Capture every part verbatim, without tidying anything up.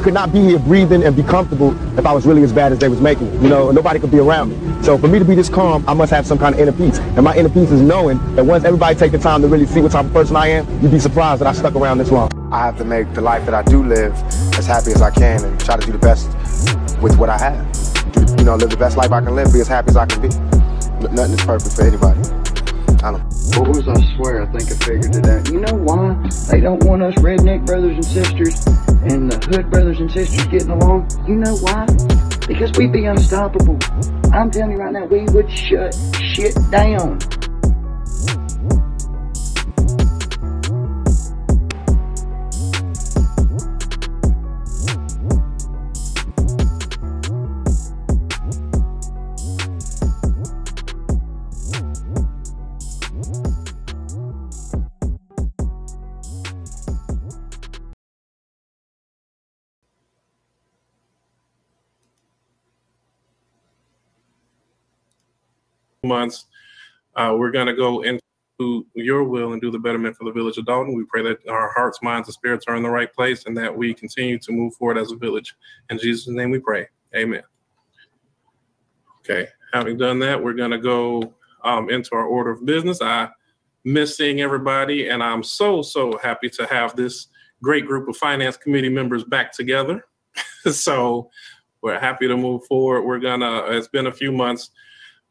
I could not be here breathing and be comfortable if I was really as bad as they was making it, you know, and nobody could be around me. So for me to be this calm, I must have some kind of inner peace. And my inner peace is knowing that once everybody take the time to really see what type of person I am, you'd be surprised that I stuck around this long. I have to make the life that I do live as happy as I can and try to do the best with what I have. Do, you know, live the best life I can live, be as happy as I can be. Nothing is perfect for anybody. I don't know. What was I swear? I think I figured it out. You know why they don't want us redneck brothers and sisters and the hood brothers and sisters getting along? You know why? Because we'd be unstoppable. I'm telling you right now, we would shut shit down. Months, uh, we're going to go into your will and do the betterment for the village of Dolton. We pray that our hearts, minds, and spirits are in the right place and that we continue to move forward as a village. In Jesus' name we pray. Amen. Okay, having done that, we're going to go um, into our order of business. I miss seeing everybody, and I'm so, so happy to have this great group of finance committee members back together. So we're happy to move forward. We're going to, it's been a few months.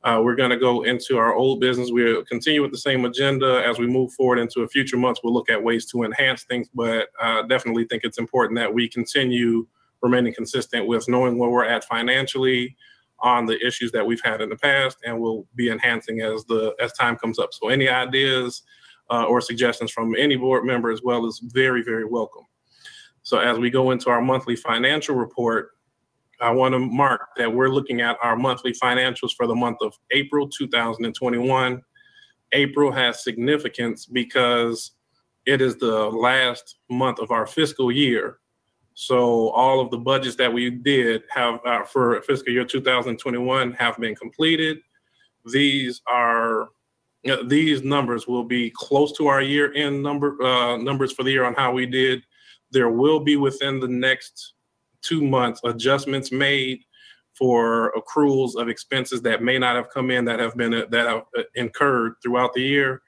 Uh, we're going to go into our old business. We'll continue with the same agenda. As we move forward into future months, we'll look at ways to enhance things, but uh, definitely think it's important that we continue remaining consistent with knowing where we're at financially on the issues that we've had in the past, and we'll be enhancing as the as time comes up. So any ideas uh, or suggestions from any board member as well is very, very welcome. So as we go into our monthly financial report, I want to mark that we're looking at our monthly financials for the month of April two thousand twenty-one. April has significance because it is the last month of our fiscal year. So all of the budgets that we did have uh, for fiscal year two thousand twenty-one have been completed. These are uh, these numbers will be close to our year-end number uh, numbers for the year on how we did. There will be within the next two months adjustments made for accruals of expenses that may not have come in that have been that have incurred throughout the year.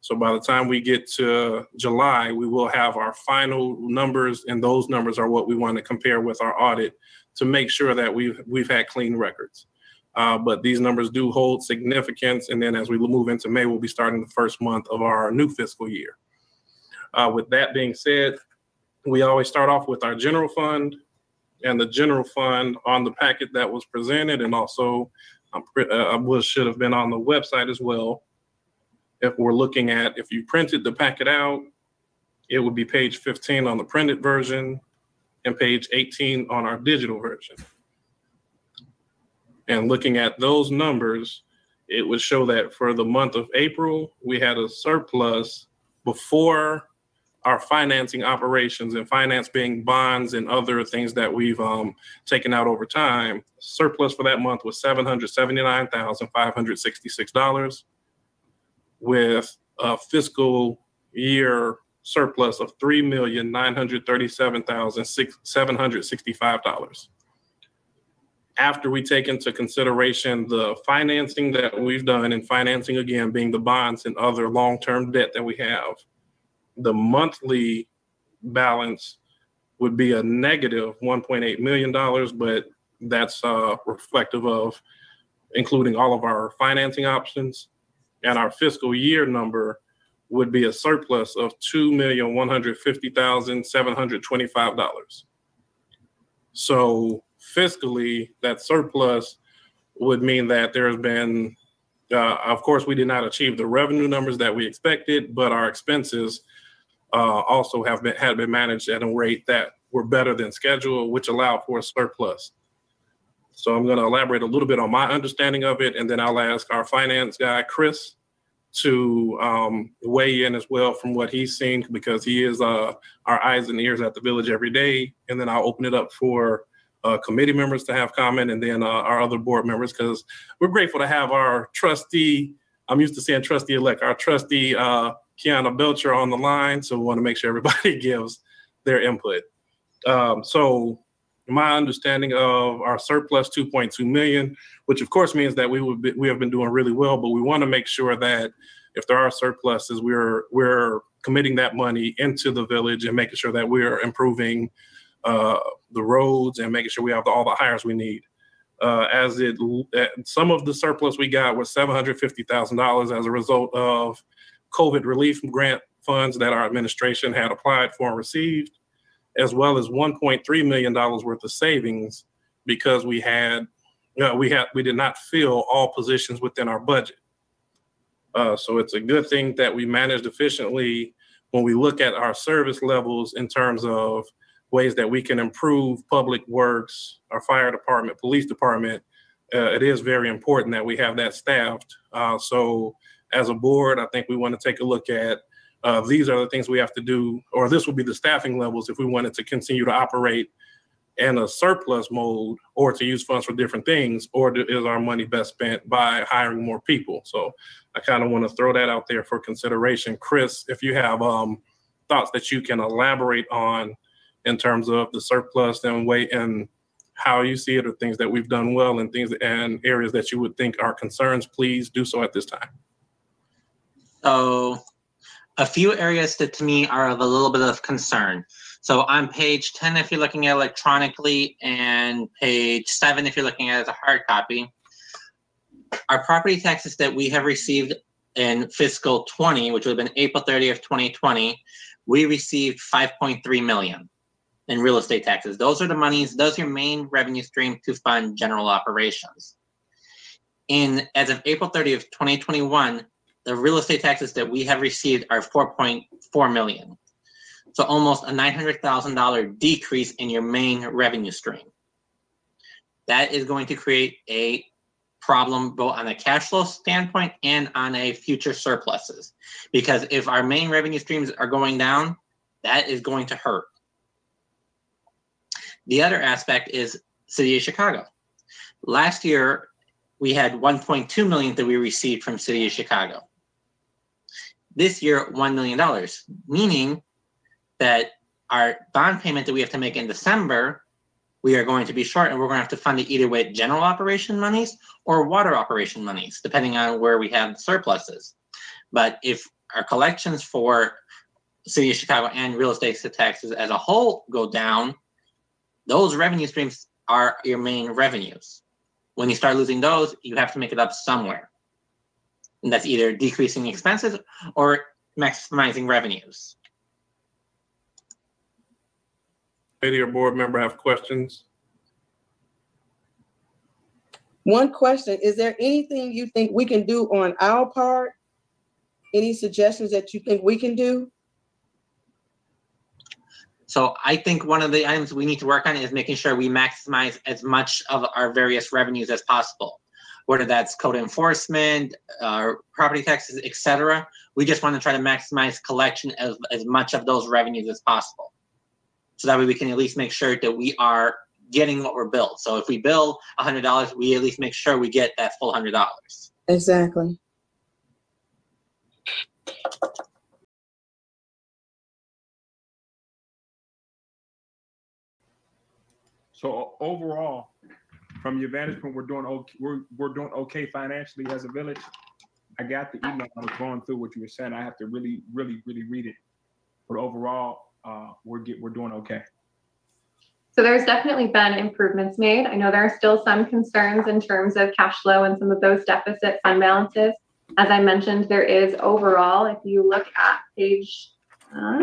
So by the time we get to July, we will have our final numbers, and those numbers are what we want to compare with our audit to make sure that we've we've had clean records. Uh, but these numbers do hold significance, and then as we move into May, we'll be starting the first month of our new fiscal year. Uh, with that being said, we always start off with our general fund. And the general fund on the packet that was presented, and also um, uh, was should have been on the website as well. If we're looking at, if you printed the packet out, it would be page fifteen on the printed version and page eighteen on our digital version. And looking at those numbers, it would show that for the month of April, we had a surplus before our financing operations, and finance being bonds and other things that we've um, taken out over time. Surplus for that month was seven hundred seventy-nine thousand five hundred sixty-six dollars with a fiscal year surplus of three million nine hundred thirty-seven thousand seven hundred sixty-five dollars. After we take into consideration the financing that we've done, and financing again being the bonds and other long-term debt that we have, the monthly balance would be a negative one point eight million dollars, but that's uh, reflective of including all of our financing options. And our fiscal year number would be a surplus of two million one hundred fifty thousand seven hundred twenty-five dollars. So fiscally, that surplus would mean that there has been, uh, of course, we did not achieve the revenue numbers that we expected, but our expenses Uh, also have been had been managed at a rate that were better than schedule, which allowed for a surplus. So I'm going to elaborate a little bit on my understanding of it, and then I'll ask our finance guy, Chris, to um, weigh in as well from what he's seen, because he is uh, our eyes and ears at the village every day. And then I'll open it up for uh, committee members to have comment, and then uh, our other board members, because we're grateful to have our trustee. I'm used to saying trustee-elect, our trustee uh, Kiana Belcher on the line, so we want to make sure everybody gives their input. Um, so my understanding of our surplus two point two million dollars, which of course means that we would be, we have been doing really well, but we want to make sure that if there are surpluses, we're we're committing that money into the village and making sure that we're improving uh, the roads and making sure we have the, all the hires we need. Uh, as it, some of the surplus we got was seven hundred fifty thousand dollars as a result of COVID relief grant funds that our administration had applied for and received, as well as one point three million dollars worth of savings because we had, you know, we had, we did not fill all positions within our budget. Uh, so it's a good thing that we managed efficiently when we look at our service levels in terms of ways that we can improve public works, our fire department, police department. Uh, it is very important that we have that staffed. Uh, so as a board, I think we want to take a look at Uh, these are the things we have to do, or this will be the staffing levels if we wanted to continue to operate in a surplus mode or to use funds for different things, or do, is our money best spent by hiring more people? So I kind of want to throw that out there for consideration. Chris, if you have um, thoughts that you can elaborate on in terms of the surplus and way and how you see it, or things that we've done well and things and areas that you would think are concerns, please do so at this time. So a few areas that to me are of a little bit of concern. So on page ten, if you're looking at electronically, and page seven, if you're looking at it as a hard copy, our property taxes that we have received in fiscal twenty, which would have been April thirtieth of twenty twenty, we received five point three million dollars in real estate taxes. Those are the monies, those are your main revenue stream to fund general operations. In, as of April thirtieth of twenty twenty-one, the real estate taxes that we have received are four point four million dollars. So almost a nine hundred thousand dollar decrease in your main revenue stream. That is going to create a problem both on a cash flow standpoint and on a future surpluses. Because if our main revenue streams are going down, that is going to hurt. The other aspect is City of Chicago. Last year, we had one point two million dollars that we received from City of Chicago. This year, one million dollars, meaning that our bond payment that we have to make in December, we are going to be short, and we're going to have to fund it either with general operation monies or water operation monies, depending on where we have surpluses. But if our collections for City of Chicago and real estate taxes as a whole go down, those revenue streams are your main revenues. When you start losing those, you have to make it up somewhere. And that's either decreasing expenses or maximizing revenues. Committee or board member have questions? One question, is there anything you think we can do on our part? Any suggestions that you think we can do? So I think one of the items we need to work on is making sure we maximize as much of our various revenues as possible, whether that's code enforcement, uh, property taxes, et cetera. We just want to try to maximize collection of as much of those revenues as possible. So that way we can at least make sure that we are getting what we're billed. So if we bill one hundred dollars, we at least make sure we get that full one hundred dollars. Exactly. So overall, from your vantage point, we're doing okay, we're, we're doing okay financially as a village. I got the email, I was going through what you were saying. I have to really, really, really read it. But overall, uh, we're, get, we're doing okay. So there's definitely been improvements made. I know there are still some concerns in terms of cash flow and some of those deficit fund balances. As I mentioned, there is overall, if you look at page uh,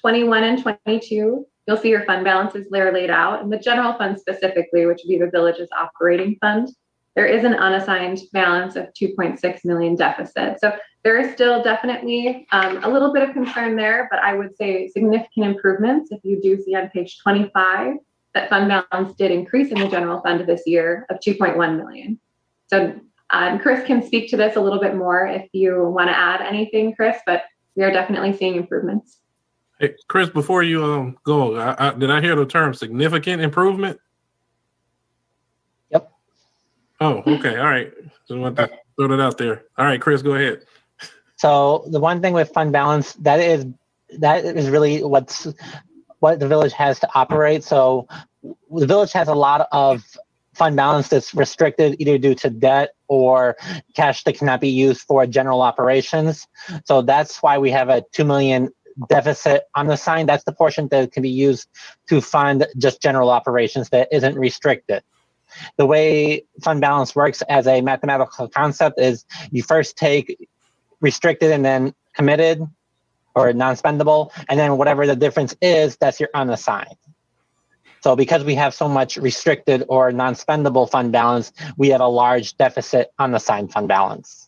twenty-one and twenty-two, you'll see your fund balances there laid out, and the general fund specifically, which would be the village's operating fund, there is an unassigned balance of two point six million dollars deficit. So there is still definitely um, a little bit of concern there, but I would say significant improvements. If you do see on page twenty-five, that fund balance did increase in the general fund this year of two point one million dollars. So um, Chris can speak to this a little bit more if you want to add anything, Chris, but we are definitely seeing improvements. Hey, Chris, before you um, go, I, I, did I hear the term significant improvement? Yep. Oh, okay. All right. Just want to throw that out there. All right, Chris, go ahead. So the one thing with fund balance, that is that is really what's what the village has to operate. So the village has a lot of fund balance that's restricted either due to debt or cash that cannot be used for general operations. So that's why we have a two million dollars deficit on the sign. That's the portion that can be used to fund just general operations that isn't restricted. The way fund balance works as a mathematical concept is you first take restricted and then committed or non-spendable, and then whatever the difference is, that's your unassigned. So because we have so much restricted or non-spendable fund balance, we have a large deficit unassigned fund balance.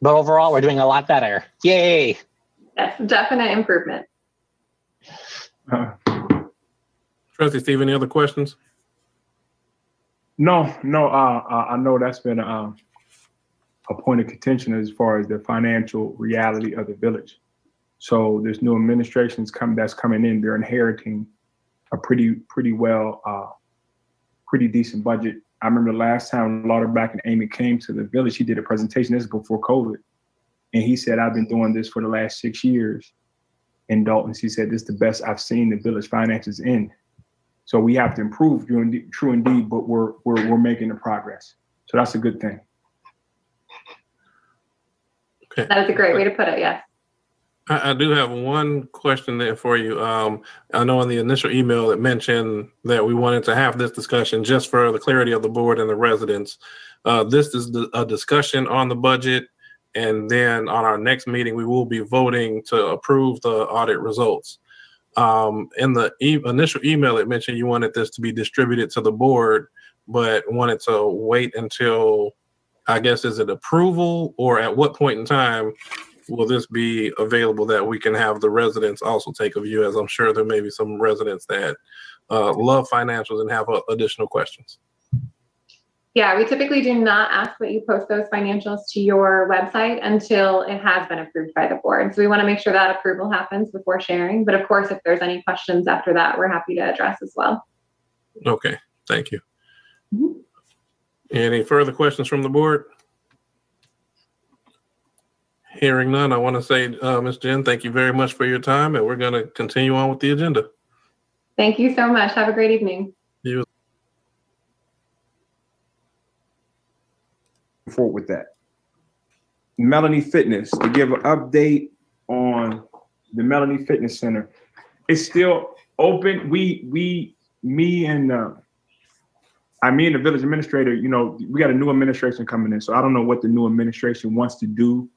But overall, we're doing a lot better. Yay! That's a definite improvement. Uh, Trustee Steve, any other questions? No, no. Uh, uh, I know that's been uh, a point of contention as far as the financial reality of the village. So this new administration's come that's coming in. They're inheriting a pretty, pretty well, uh, pretty decent budget. I remember the last time Lauderback and Amy came to the village, he did a presentation. This is before COVID, and he said, "I've been doing this for the last six years in Dalton." He said, "This is the best I've seen the village finances in." So we have to improve, true indeed, but we're we're we're making the progress. So that's a good thing. Okay. That is a great way to put it. Yeah. I, I do have one question there for you. Um, I know in the initial email it mentioned that we wanted to have this discussion just for the clarity of the board and the residents. Uh, this is the, a discussion on the budget, and then on our next meeting we will be voting to approve the audit results. Um, in the e initial email it mentioned you wanted this to be distributed to the board, but wanted to wait until, I guess, is it approval or at what point in time will this be available that we can have the residents also take a view, as I'm sure there may be some residents that uh, love financials and have uh, additional questions? Yeah, we typically do not ask that you post those financials to your website until it has been approved by the board. So we want to make sure that approval happens before sharing. But of course, if there's any questions after that, we're happy to address as well. Okay, thank you. Mm-hmm. Any further questions from the board? Hearing none, I want to say, uh, Miz Jen, thank you very much for your time, and we're going to continue on with the agenda. Thank you so much. Have a great evening. You. Forward with that. Melanie Fitness, to give an update on the Melanie Fitness Center. It's still open. We, we, me and, uh, I mean, the village administrator, you know, we got a new administration coming in, so I don't know what the new administration wants to do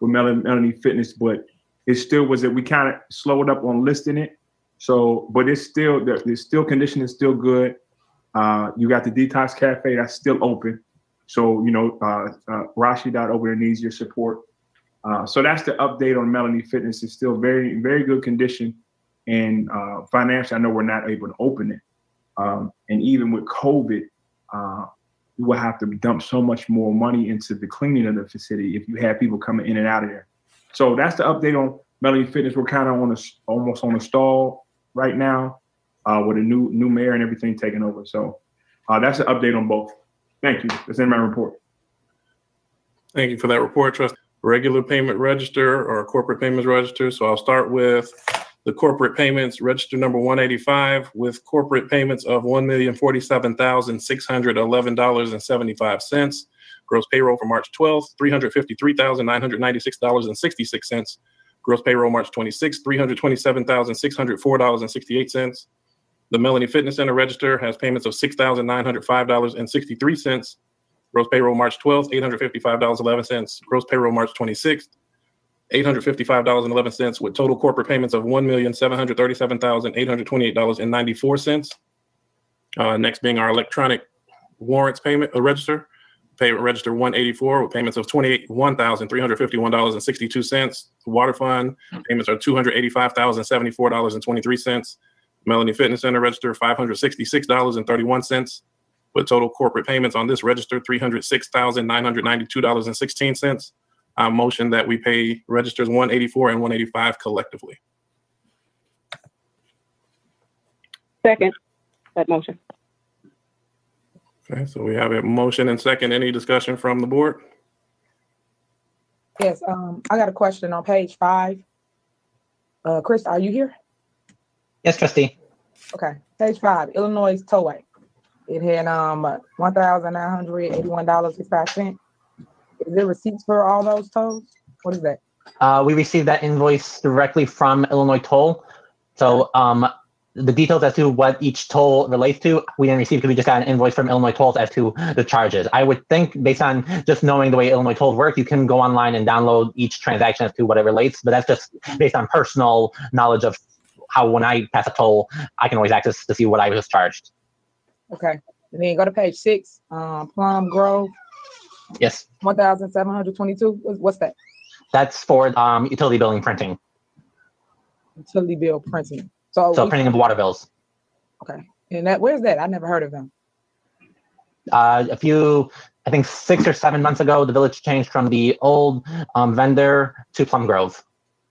with Melanie Fitness, but it still was that we kind of slowed up on listing it. So, but it's still, the, the still condition is still good. Uh, you got the Detox Cafe that's still open. So, you know, uh, uh, Rasheeda over there needs your support. Uh, so that's the update on Melanie Fitness. It's still very, very good condition. And uh, financially, I know we're not able to open it. Um, and even with COVID, uh, you will have to dump so much more money into the cleaning of the facility if you have people coming in and out of there. So that's the update on Melanie Fitness. We're kind of on a, almost on a stall right now uh, with a new new mayor and everything taking over. So uh, that's the update on both. Thank you. That's in my report. Thank you for that report, Trustee. Regular payment register or corporate payments register. So I'll start with the corporate payments register number one eighty-five with corporate payments of one million forty-seven thousand six hundred eleven dollars and seventy-five cents. Gross payroll for March twelfth, three hundred fifty-three thousand nine hundred ninety-six dollars and sixty-six cents. Gross payroll March twenty-sixth, three hundred twenty-seven thousand six hundred four dollars and sixty-eight cents. The Melanie Fitness Center register has payments of six thousand nine hundred five dollars and sixty-three cents. Gross payroll March twelfth, eight hundred fifty-five dollars and eleven cents. Gross payroll March twenty-sixth, eight hundred fifty-five dollars and eleven cents, with total corporate payments of one million seven hundred thirty-seven thousand eight hundred twenty-eight dollars and ninety-four cents. Uh, next being our electronic warrants payment uh, register, payment register one eighty-four with payments of twenty-one thousand three hundred fifty-one dollars and sixty-two cents. Water fund payments are two hundred eighty-five thousand seventy-four dollars and twenty-three cents. Melanie Fitness Center register five hundred sixty-six dollars and thirty-one cents, with total corporate payments on this register three hundred six thousand nine hundred ninety-two dollars and sixteen cents. I motion that we pay registers one eighty-four and one eighty-five collectively. Second that motion. Okay, so we have a motion and second. Any discussion from the board? Yes, um, I got a question on page five. Uh, Chris, are you here? Yes, Trustee. Okay, page five, Illinois Towway. It had um one thousand nine hundred eighty-one dollars sixty-five cents. Is there receipts for all those tolls? What is that? Uh, we received that invoice directly from Illinois Toll. So um, the details as to what each toll relates to, we didn't receive because we just got an invoice from Illinois Tolls as to the charges. I would think, based on just knowing the way Illinois Tolls work, you can go online and download each transaction as to what it relates. But that's just based on personal knowledge of how when I pass a toll, I can always access to see what I was charged. Okay. And then go to page six, um, Plum Grove. Yes. one thousand seven hundred twenty-two. What's that? That's for um, utility bill and printing. Utility bill printing. So, so we, printing of water bills. Okay. And that, where's that? I never heard of them. Uh, a few, I think six or seven months ago, the village changed from the old um, vendor to Plum Grove.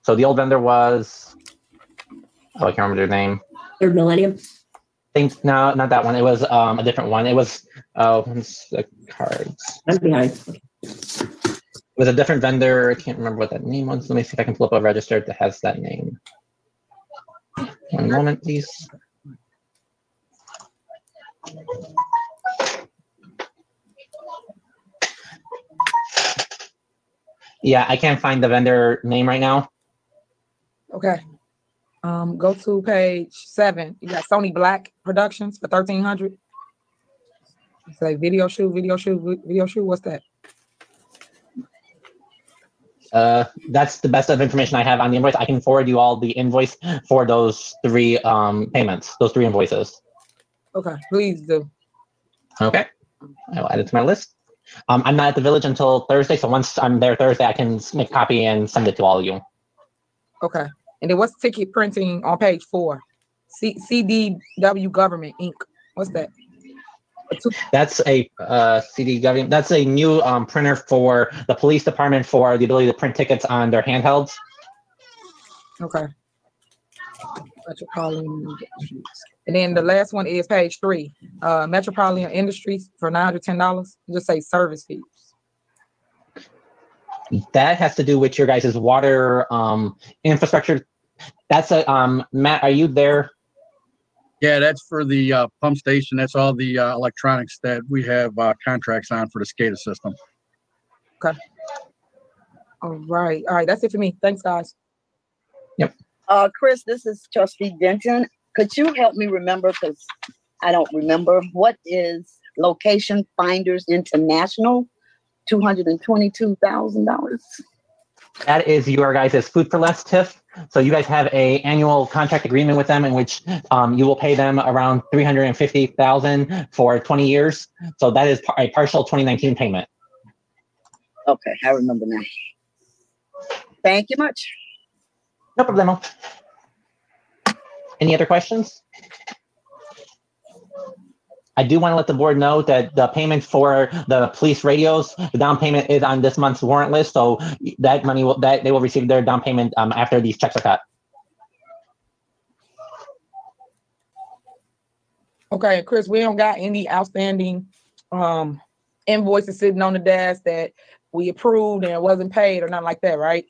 So the old vendor was, oh, I can't remember their name. Third Millennium. Think, no, not that one. It was um, a different one. It was, oh, the cards. I'm behind. It was a different vendor. I can't remember what that name was. Let me see if I can pull up a register that has that name. One moment, please. Yeah, I can't find the vendor name right now. Okay. Um, go to page seven. You got Sony Black Productions for thirteen hundred dollars. It's like video shoot, video shoot, video shoot. What's that? Uh, that's the best of information I have on the invoice. I can forward you all the invoice for those three um, payments, those three invoices. Okay, please do. Okay, I will add it to my list. Um, I'm not at the village until Thursday, so once I'm there Thursday, I can make a copy and send it to all of you. Okay, and then what's ticket printing on page four? C CDW Government, Incorporated. What's that? That's a uh, C D W. That's a new um, printer for the police department for the ability to print tickets on their handhelds. Okay. Metropolitan. And then the last one is page three. Uh, Metropolitan Industries for nine hundred ten dollars. Just say service fees. That has to do with your guys' water um, infrastructure. That's a um, Matt. Are you there? Yeah, that's for the uh, pump station. That's all the uh, electronics that we have uh, contracts on for the SCADA system. Okay. All right. All right. That's it for me. Thanks, guys. Yep. Uh, Chris, this is Trustee Denton. Could you help me remember, because I don't remember, what is Location Finders International, two hundred twenty-two thousand dollars? That is your guys' Food for Less T I F. So you guys have a annual contract agreement with them in which um, you will pay them around three hundred fifty thousand dollars for twenty years. So that is a partial twenty nineteen payment. Okay, I remember now. Thank you much. No problemo. Any other questions? I do want to let the board know that the payment for the police radios, the down payment is on this month's warrant list. So that money will, that they will receive their down payment um, after these checks are cut. Okay, Chris, we don't got any outstanding um, invoices sitting on the desk that we approved and it wasn't paid or nothing like that, right?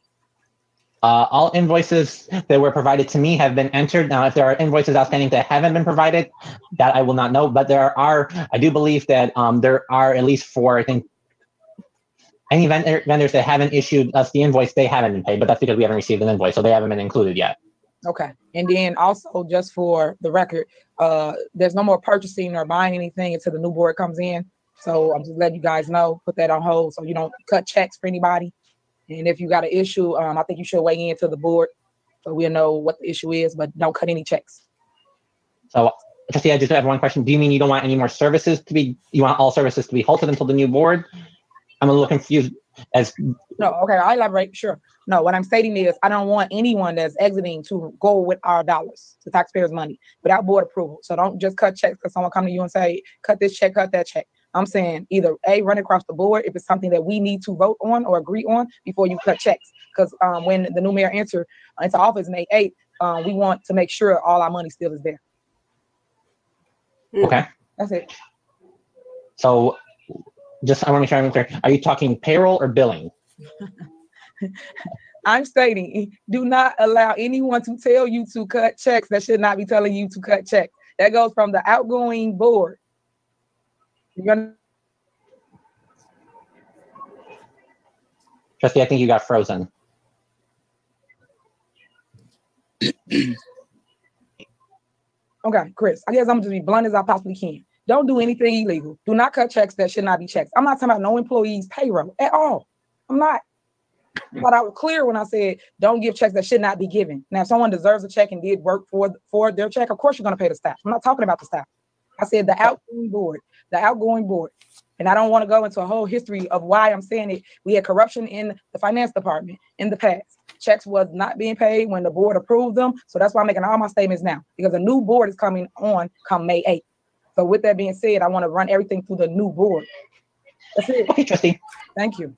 Uh, all invoices that were provided to me have been entered. Now, if there are invoices outstanding that haven't been provided, that I will not know. But there are, I do believe that um, there are at least four, I think, any vendor, vendors that haven't issued us the invoice, they haven't been paid. But that's because we haven't received an invoice, so they haven't been included yet. Okay. And then also, just for the record, uh, there's no more purchasing or buying anything until the new board comes in. So I'm just letting you guys know, put that on hold so you don't cut checks for anybody. And if you got an issue, um, I think you should weigh in to the board so we'll know what the issue is, but don't cut any checks. So, Trustee, I just have one question. Do you mean you don't want any more services to be, you want all services to be halted until the new board? I'm a little confused as... No, okay, I'll elaborate, sure. No, what I'm stating is I don't want anyone that's exiting to go with our dollars, the taxpayers' money, without board approval. So don't just cut checks because someone come to you and say, cut this check, cut that check. I'm saying either A, run across the board if it's something that we need to vote on or agree on before you cut checks. Because um, when the new mayor entered into office May eighth, um, we want to make sure all our money still is there. Okay. That's it. So just I want to make sure I'm clear. Are you talking payroll or billing? I'm stating, do not allow anyone to tell you to cut checks that should not be telling you to cut checks. That goes from the outgoing board. You're Trustee, I think you got frozen. Okay, Chris, I guess I'm just be blunt as I possibly can. Don't do anything illegal. Do not cut checks that should not be checks. I'm not talking about no employees' payroll at all. I'm not. But I was clear when I said, don't give checks that should not be given. Now, if someone deserves a check and did work for, for their check, of course you're going to pay the staff. I'm not talking about the staff. I said the outgoing board, the outgoing board. And I don't want to go into a whole history of why I'm saying it. We had corruption in the finance department in the past. Checks was not being paid when the board approved them. So that's why I'm making all my statements now, because a new board is coming on come May eighth. So with that being said, I want to run everything through the new board. That's it. Okay, Trustee. Thank you.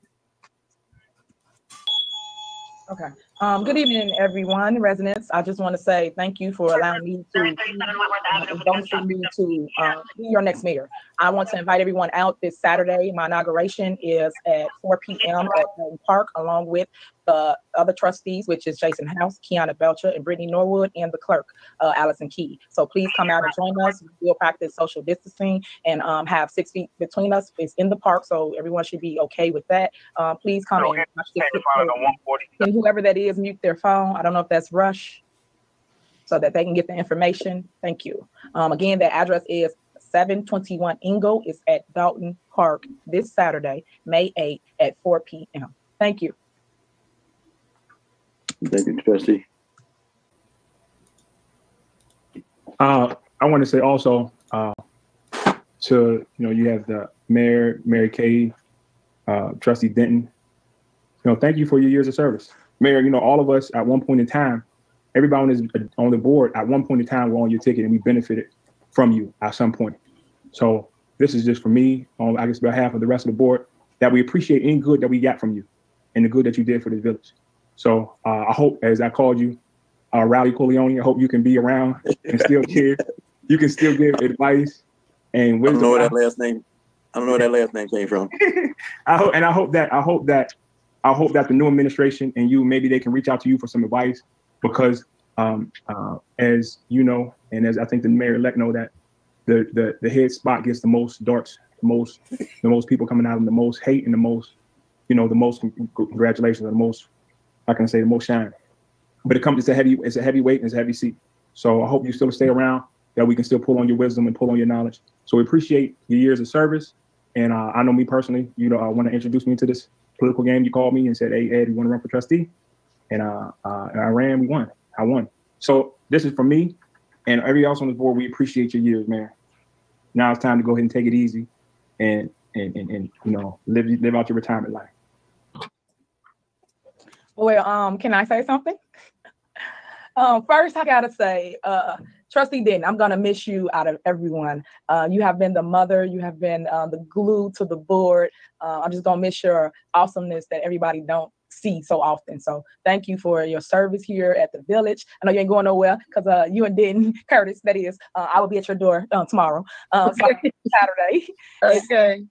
Okay. Um, good evening, everyone, residents. I just want to say thank you for allowing me to, uh, don't shoot me to uh, be your next mayor. I want to invite everyone out this Saturday. My inauguration is at four P M at Bloom Park, along with the other trustees, which is Jason House, Kiana Belcher, and Brittany Norwood, and the clerk, uh, Allison Key. So please come out and join us. We'll practice social distancing and um, have six feet between us. It's in the park, so everyone should be okay with that. Uh, please come and watch this. And whoever that is, mute their phone. I don't know if that's Rush, so that they can get the information. Thank you. Um, again, that address is seven twenty-one Ingo. It's at Dolton Park this Saturday, May eighth at four P M Thank you. Thank you, Trustee. Uh, I want to say also uh, to, you know, you have the Mayor, Mary Kay, uh, Trustee Denton. You know, thank you for your years of service. Mayor, you know, all of us at one point in time, everybody on, this, on the board at one point in time, we're on your ticket and we benefited from you at some point. So this is just for me, on I guess behalf of the rest of the board, that we appreciate any good that we got from you and the good that you did for this village. So uh, I hope, as I called you, uh, Rowdy Corleone, I hope you can be around and still care. You can still give advice. And wisdom. I don't know where that last name. I don't know where that last name came from. I hope, and I hope that I hope that. I hope that the new administration and you, maybe they can reach out to you for some advice, because um, uh, as you know, and as I think the mayor-elect know, that the, the the head spot gets the most darts, the most the most people coming out, and the most hate, and the most, you know, the most congratulations, and the most, I can say, the most shine. But it comes, it's a heavy, it's a heavy weight, and it's a heavy seat. So I hope you still stay around, that we can still pull on your wisdom and pull on your knowledge. So we appreciate your years of service, and uh, I know me personally, you know, I want to introduce me to this political game. You called me and said, "Hey, Ed, you want to run for trustee?" And uh, uh, and I ran. We won. I won. So this is for me and everybody else on the board. We appreciate your years, man. Now it's time to go ahead and take it easy, and and and, and you know, live live out your retirement life. Well, um, can I say something? um, first, I gotta say, uh, Trustee Denton, I'm gonna miss you out of everyone. Uh, you have been the mother. You have been uh, the glue to the board. Uh, I'm just gonna miss your awesomeness that everybody don't see so often. So thank you for your service here at the village. I know you ain't going nowhere, because uh, you and Denton Curtis, that is, uh, I will be at your door uh, tomorrow, uh, Saturday. Okay. And,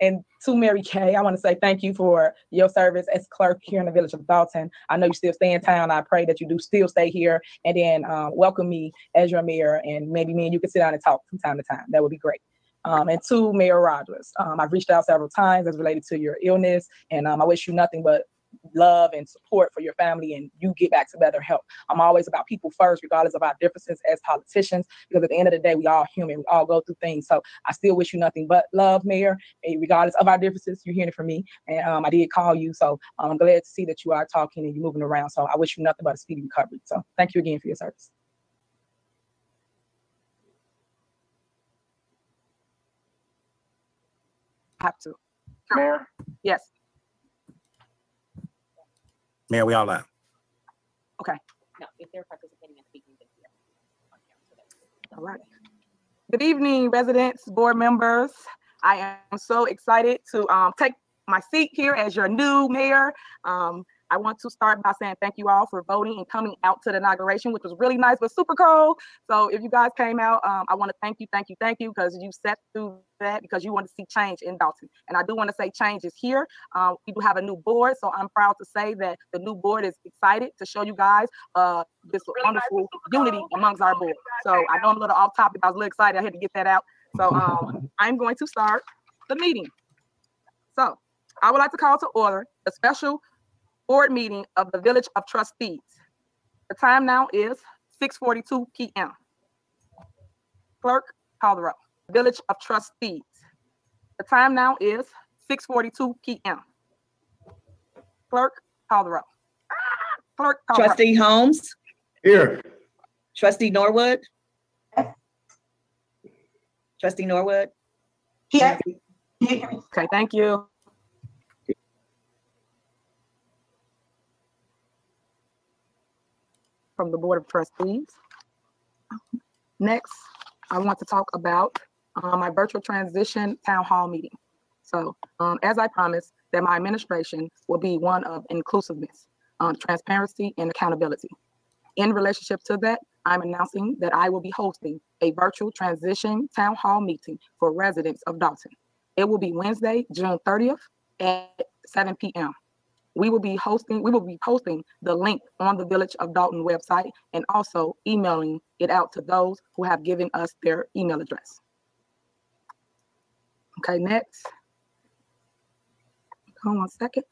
and to Mary Kay, I want to say thank you for your service as clerk here in the village of Dolton. I know you still stay in town. I pray that you do still stay here, and then um, welcome me as your mayor, and maybe me and you can sit down and talk from time to time. That would be great. Um, and to Mayor Rogers, um, I've reached out several times as related to your illness, and um, I wish you nothing but love and support for your family, and you get back to better health. I'm always about people first, regardless of our differences as politicians, because at the end of the day, we all human. We all go through things. So I still wish you nothing but love, Mayor, and regardless of our differences. You're hearing it from me, and um, I did call you, so I'm glad to see that you are talking and you're moving around. So I wish you nothing but a speedy recovery. So thank you again for your service. I have to. Mayor? Yes. Mayor, we all live. Okay. No, if they're participating at the meeting, all right. Good evening, residents, board members. I am so excited to um, take my seat here as your new mayor. Um, I want to start by saying thank you all for voting and coming out to the inauguration, which was really nice, but super cold. So if you guys came out, um, I want to thank you, thank you, thank you, because you sat through that because you want to see change in Dolton. And I do want to say change is here. Um, we do have a new board, so I'm proud to say that the new board is excited to show you guys uh, this really wonderful nice unity amongst our board. So I know I'm a little off topic. I was a little excited. I had to get that out. So um, I'm going to start the meeting. So I would like to call to order a special board meeting of the Village of Trustees. The time now is six forty-two p m Clerk, call the roll. Village of Trustees. The time now is six forty-two p m Clerk, call the roll. Clerk, call the roll. Trustee Holmes? Here. Trustee Norwood? Trustee Norwood? Here. Okay, thank you. From the Board of Trustees. Next, I want to talk about uh, my virtual transition town hall meeting. So um, as I promised that my administration will be one of inclusiveness, um, transparency, and accountability. In relationship to that, I'm announcing that I will be hosting a virtual transition town hall meeting for residents of Dolton. It will be Wednesday, June thirtieth at seven p m We will be hosting, we will be posting the link on the Village of Dolton website and also emailing it out to those who have given us their email address. Okay, next. Hold on a second.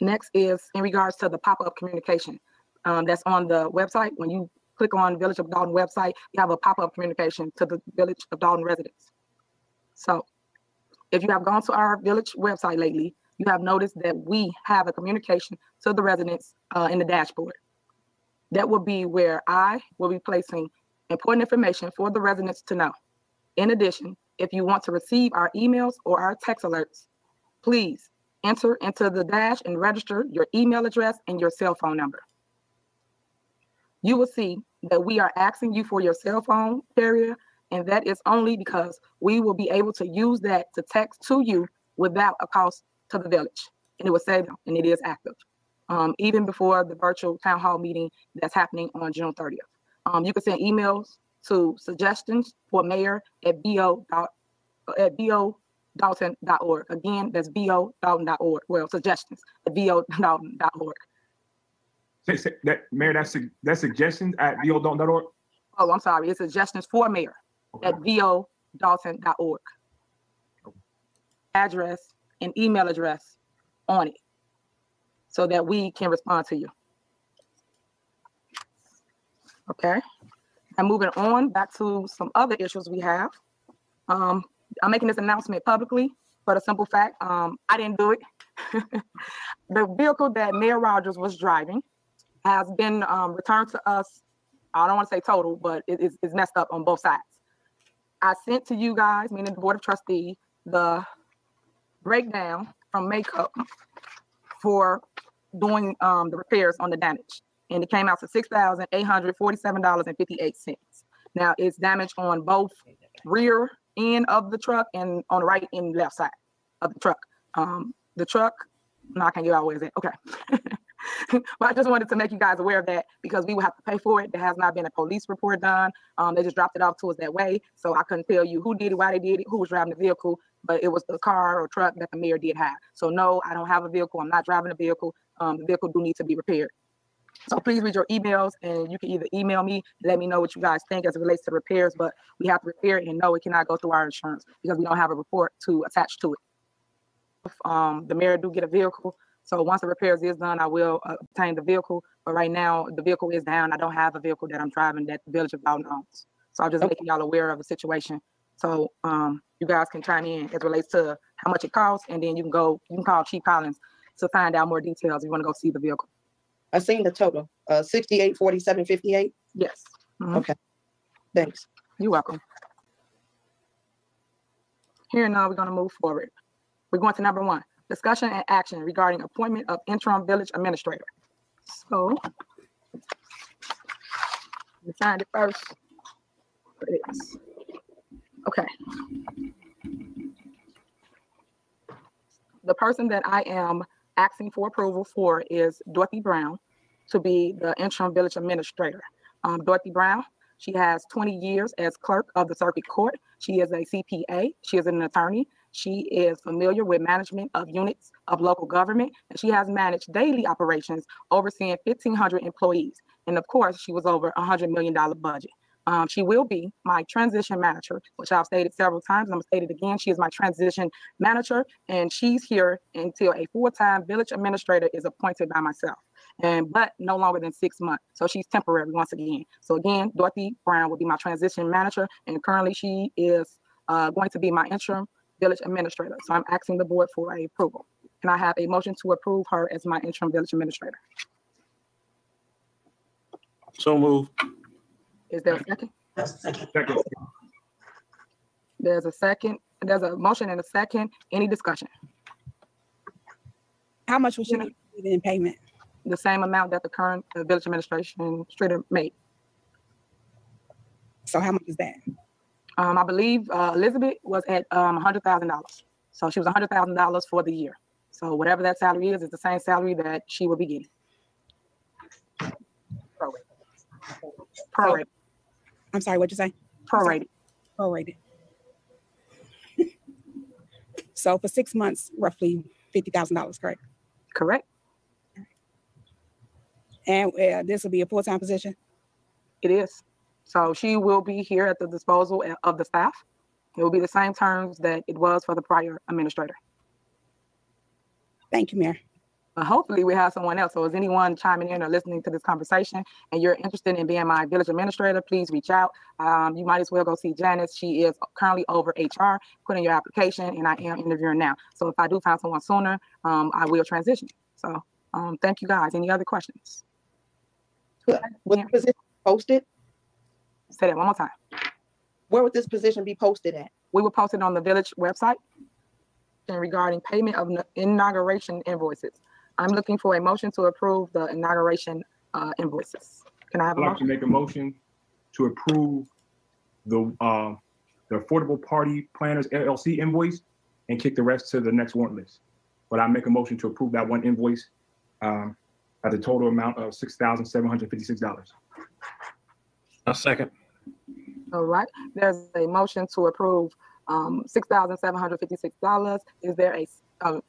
Next is in regards to the pop-up communication um, that's on the website. When you click on Village of Dolton website, you have a pop-up communication to the Village of Dolton residents. So if you have gone to our village website lately, you have noticed that we have a communication to the residents uh, in the dashboard. That will be where I will be placing important information for the residents to know. In addition, if you want to receive our emails or our text alerts, please enter into the dash and register your email address and your cell phone number. You will see that we are asking you for your cell phone carrier, and that is only because we will be able to use that to text to you without a cost to the village, and it will save them, and it is active. Um, even before the virtual town hall meeting that's happening on June thirtieth. Um, you can send emails to suggestions for mayor at b o dolton dot org. Again, that's b o dolton dot org. Well, suggestions at b o dolton dot org. Say, say, that, Mayor, that's, that's suggestions at b o dolton dot org? Oh, I'm sorry. It's suggestions for mayor okay. at b o dolton dot org. Okay. Address and email address on it so that we can respond to you. Okay, and moving on back to some other issues we have. Um, I'm making this announcement publicly for the simple fact, um, I didn't do it. The vehicle that Mayor Rogers was driving has been um, returned to us. I don't want to say total, but it, it's, it's messed up on both sides. I sent to you guys, meaning the Board of Trustees, the breakdown from makeup for doing um, the repairs on the damage. And it came out to six thousand eight hundred forty-seven dollars and fifty-eight cents. Now it's damage on both rear end of the truck and on the right and left side of the truck. Um, the truck, no, I can't get always that, okay. But I just wanted to make you guys aware of that because we will have to pay for it. There has not been a police report done. Um, they just dropped it off to us that way. So I couldn't tell you who did it, why they did it, who was driving the vehicle, but it was the car or truck that the mayor did have. So no, I don't have a vehicle. I'm not driving a vehicle. Um, the vehicle do need to be repaired. So please read your emails and you can either email me, let me know what you guys think as it relates to repairs, but we have to repair it and no, it cannot go through our insurance because we don't have a report to attach to it. If, um, the mayor do get a vehicle, so once the repairs is done, I will uh, obtain the vehicle. But right now, the vehicle is down. I don't have a vehicle that I'm driving that the Village of Dolton owns. So I'm just okay. making y'all aware of the situation. So um, you guys can chime in as it relates to how much it costs, and then you can go, you can call Chief Collins to find out more details if you want to go see the vehicle. I seen the total, uh, sixty-eight forty-seven fifty-eight. Yes. Mm-hmm. Okay. Thanks. You're welcome. Here now, we're going to move forward. We're going to number one. Discussion and action regarding appointment of interim village administrator. So, we signed it first. Okay. The person that I am asking for approval for is Dorothy Brown to be the interim village administrator. Um, Dorothy Brown, she has twenty years as clerk of the circuit court. She is a C P A, she is an attorney. She is familiar with management of units of local government, and she has managed daily operations overseeing fifteen hundred employees. And of course, she was over a one hundred million dollars budget. Um, she will be my transition manager, which I've stated several times, and I'm gonna state it again. She is my transition manager, and she's here until a full-time village administrator is appointed by myself, and but no longer than six months. So she's temporary once again. So again, Dorothy Brown will be my transition manager, and currently she is uh, going to be my interim village administrator. So I'm asking the board for a approval. Can I have a motion to approve her as my interim village administrator? So moved. Is there a second? Second. second? There's a second. There's a motion and a second. Any discussion? How much was she in payment? The same amount that the current uh, village administration streeter made. So how much is that? Um, I believe uh, Elizabeth was at um, one hundred thousand dollars. So she was one hundred thousand dollars for the year. So whatever that salary is, it's the same salary that she will be getting. Prorated. Prorated. I'm sorry, what'd you say? Prorated. Prorated. So for six months, roughly fifty thousand dollars, correct? Correct. And uh, this will be a full-time position? It is. So she will be here at the disposal of the staff. It will be the same terms that it was for the prior administrator. Thank you, Mayor. But hopefully we have someone else. So is anyone chiming in or listening to this conversation and you're interested in being my village administrator, please reach out. Um, you might as well go see Janice. She is currently over H R. Put in your application, and I am interviewing now. So if I do find someone sooner, um, I will transition. So um, thank you guys. Any other questions? Was the position posted? Say that one more time. Where would this position be posted at? We will post it on the village website. And regarding payment of inauguration invoices, I'm looking for a motion to approve the inauguration uh, invoices. Can I have I'd a motion? I'd like to make a motion to approve the uh, the Affordable Party Planners L L C invoice and kick the rest to the next warrant list. But I make a motion to approve that one invoice um, at the total amount of six thousand seven hundred fifty-six dollars. A second. All right. There's a motion to approve um, six thousand seven hundred fifty-six dollars. Is there a, um,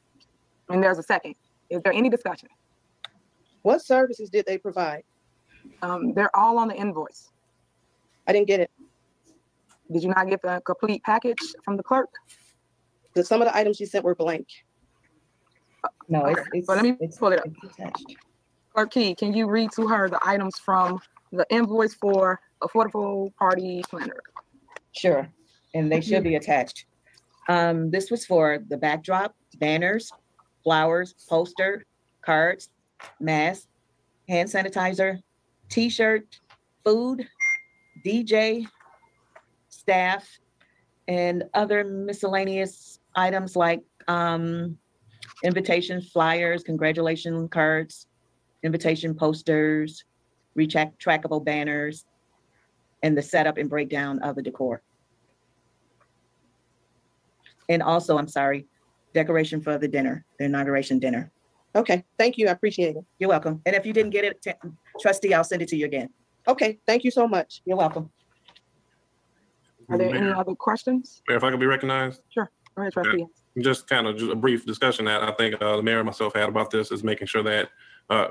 and there's a second. Is there any discussion? What services did they provide? Um, they're all on the invoice. I didn't get it. Did you not get the complete package from the clerk? Because some of the items you sent were blank. Uh, no, okay. it's, it's, so let me it's, pull it up. Attached. Clerk Key, can you read to her the items from the invoice for Affordable Party Planner? Sure, and they should be attached. Um, this was for the backdrop, banners, flowers, poster, cards, mask, hand sanitizer, t-shirt, food, D J, staff, and other miscellaneous items like um, invitation flyers, congratulation cards, invitation posters, retrackable banners, and the setup and breakdown of the decor. And also, I'm sorry, decoration for the dinner, the inauguration dinner. Okay, thank you, I appreciate it. You're welcome. And if you didn't get it, Trustee, I'll send it to you again. Okay, thank you so much. You're welcome. Are there Mayor, any other questions? Mayor, if I could be recognized? Sure, go ahead, Trustee. Yeah. Just kind of just a brief discussion that I think uh, the mayor and myself had about this is making sure that uh,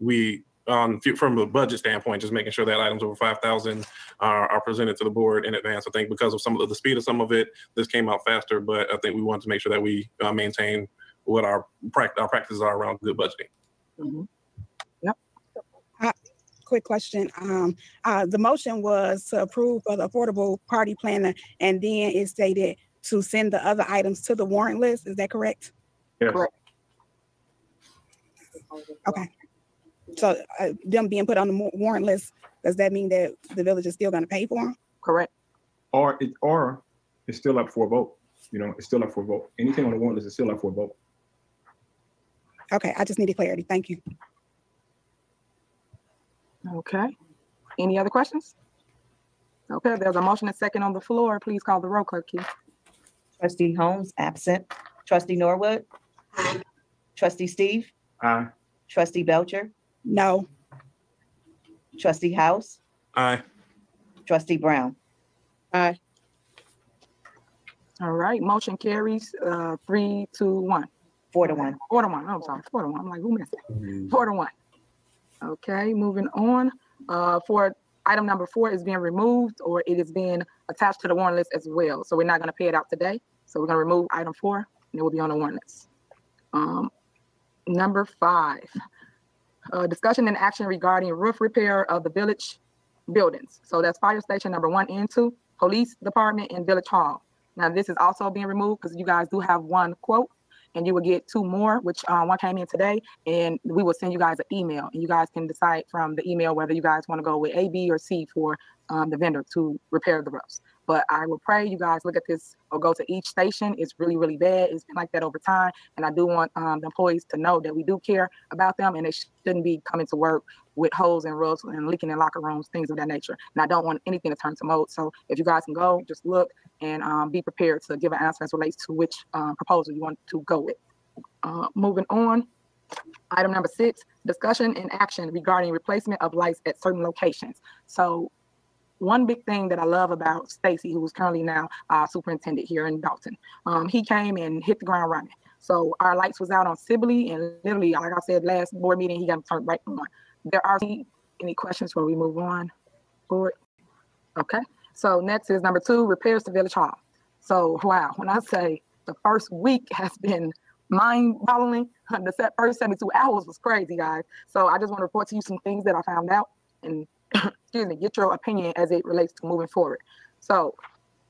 we, Um, from a budget standpoint, just making sure that items over five thousand are, are presented to the board in advance. I think because of some of the, the speed of some of it, this came out faster, but I think we want to make sure that we uh, maintain what our, pract our practices are around good budgeting. Mm-hmm. Yep. Uh, quick question. Um, uh, the motion was to approve for the Affordable Party Planner, and then it stated to send the other items to the warrant list. Is that correct? Yes. Correct. Okay. So uh, them being put on the warrant list, does that mean that the village is still going to pay for them? Correct. Or it or it's still up for a vote. You know, it's still up for a vote. Anything on the warrant list is still up for a vote. Okay, I just needed clarity. Thank you. Okay. Any other questions? Okay, there's a motion and second on the floor. Please call the roll, Clerk Key. Trustee Holmes absent. Trustee Norwood. Trustee Steve? Aye. Trustee Belcher? No. Trustee House? Aye. Trustee Brown? Aye. All right, motion carries uh, three to one. Four to one. Four to one. I'm sorry, four to one. I'm like, who missed that? Mm-hmm. Four to one. Okay, moving on. Uh, for item number four is being removed, or it is being attached to the warrant list as well. So we're not going to pay it out today. So we're going to remove item four, and it will be on the warrant list. Um, number five, uh, discussion and action regarding roof repair of the village buildings. So that's fire station number one and two, police department, and village hall. Now this is also being removed because you guys do have one quote, and you will get two more, which uh, one came in today, and we will send you guys an email, and you guys can decide from the email whether you guys want to go with A, B, or C for um, the vendor to repair the roofs. But I will pray you guys look at this or go to each station. It's really, really bad. It's been like that over time, and I do want um, the employees to know that we do care about them, and they shouldn't be coming to work with holes and roofs and leaking in locker rooms, things of that nature. And I don't want anything to turn to mold. So if you guys can go, just look and um, be prepared to give an answer as relates to which uh, proposal you want to go with. Uh, moving on, item number six, discussion and action regarding replacement of lights at certain locations. So one big thing that I love about Stacy, who is currently now uh, superintendent here in Dolton, um, he came and hit the ground running. So our lights was out on Sibley, and literally, like I said, last board meeting, he got turned right on. There are any questions before we move on forward? Okay, so next is number two, repairs to Village Hall. So wow, when I say the first week has been mind-boggling, the first seventy-two hours was crazy, guys. So I just want to report to you some things that I found out and excuse me, get your opinion as it relates to moving forward. So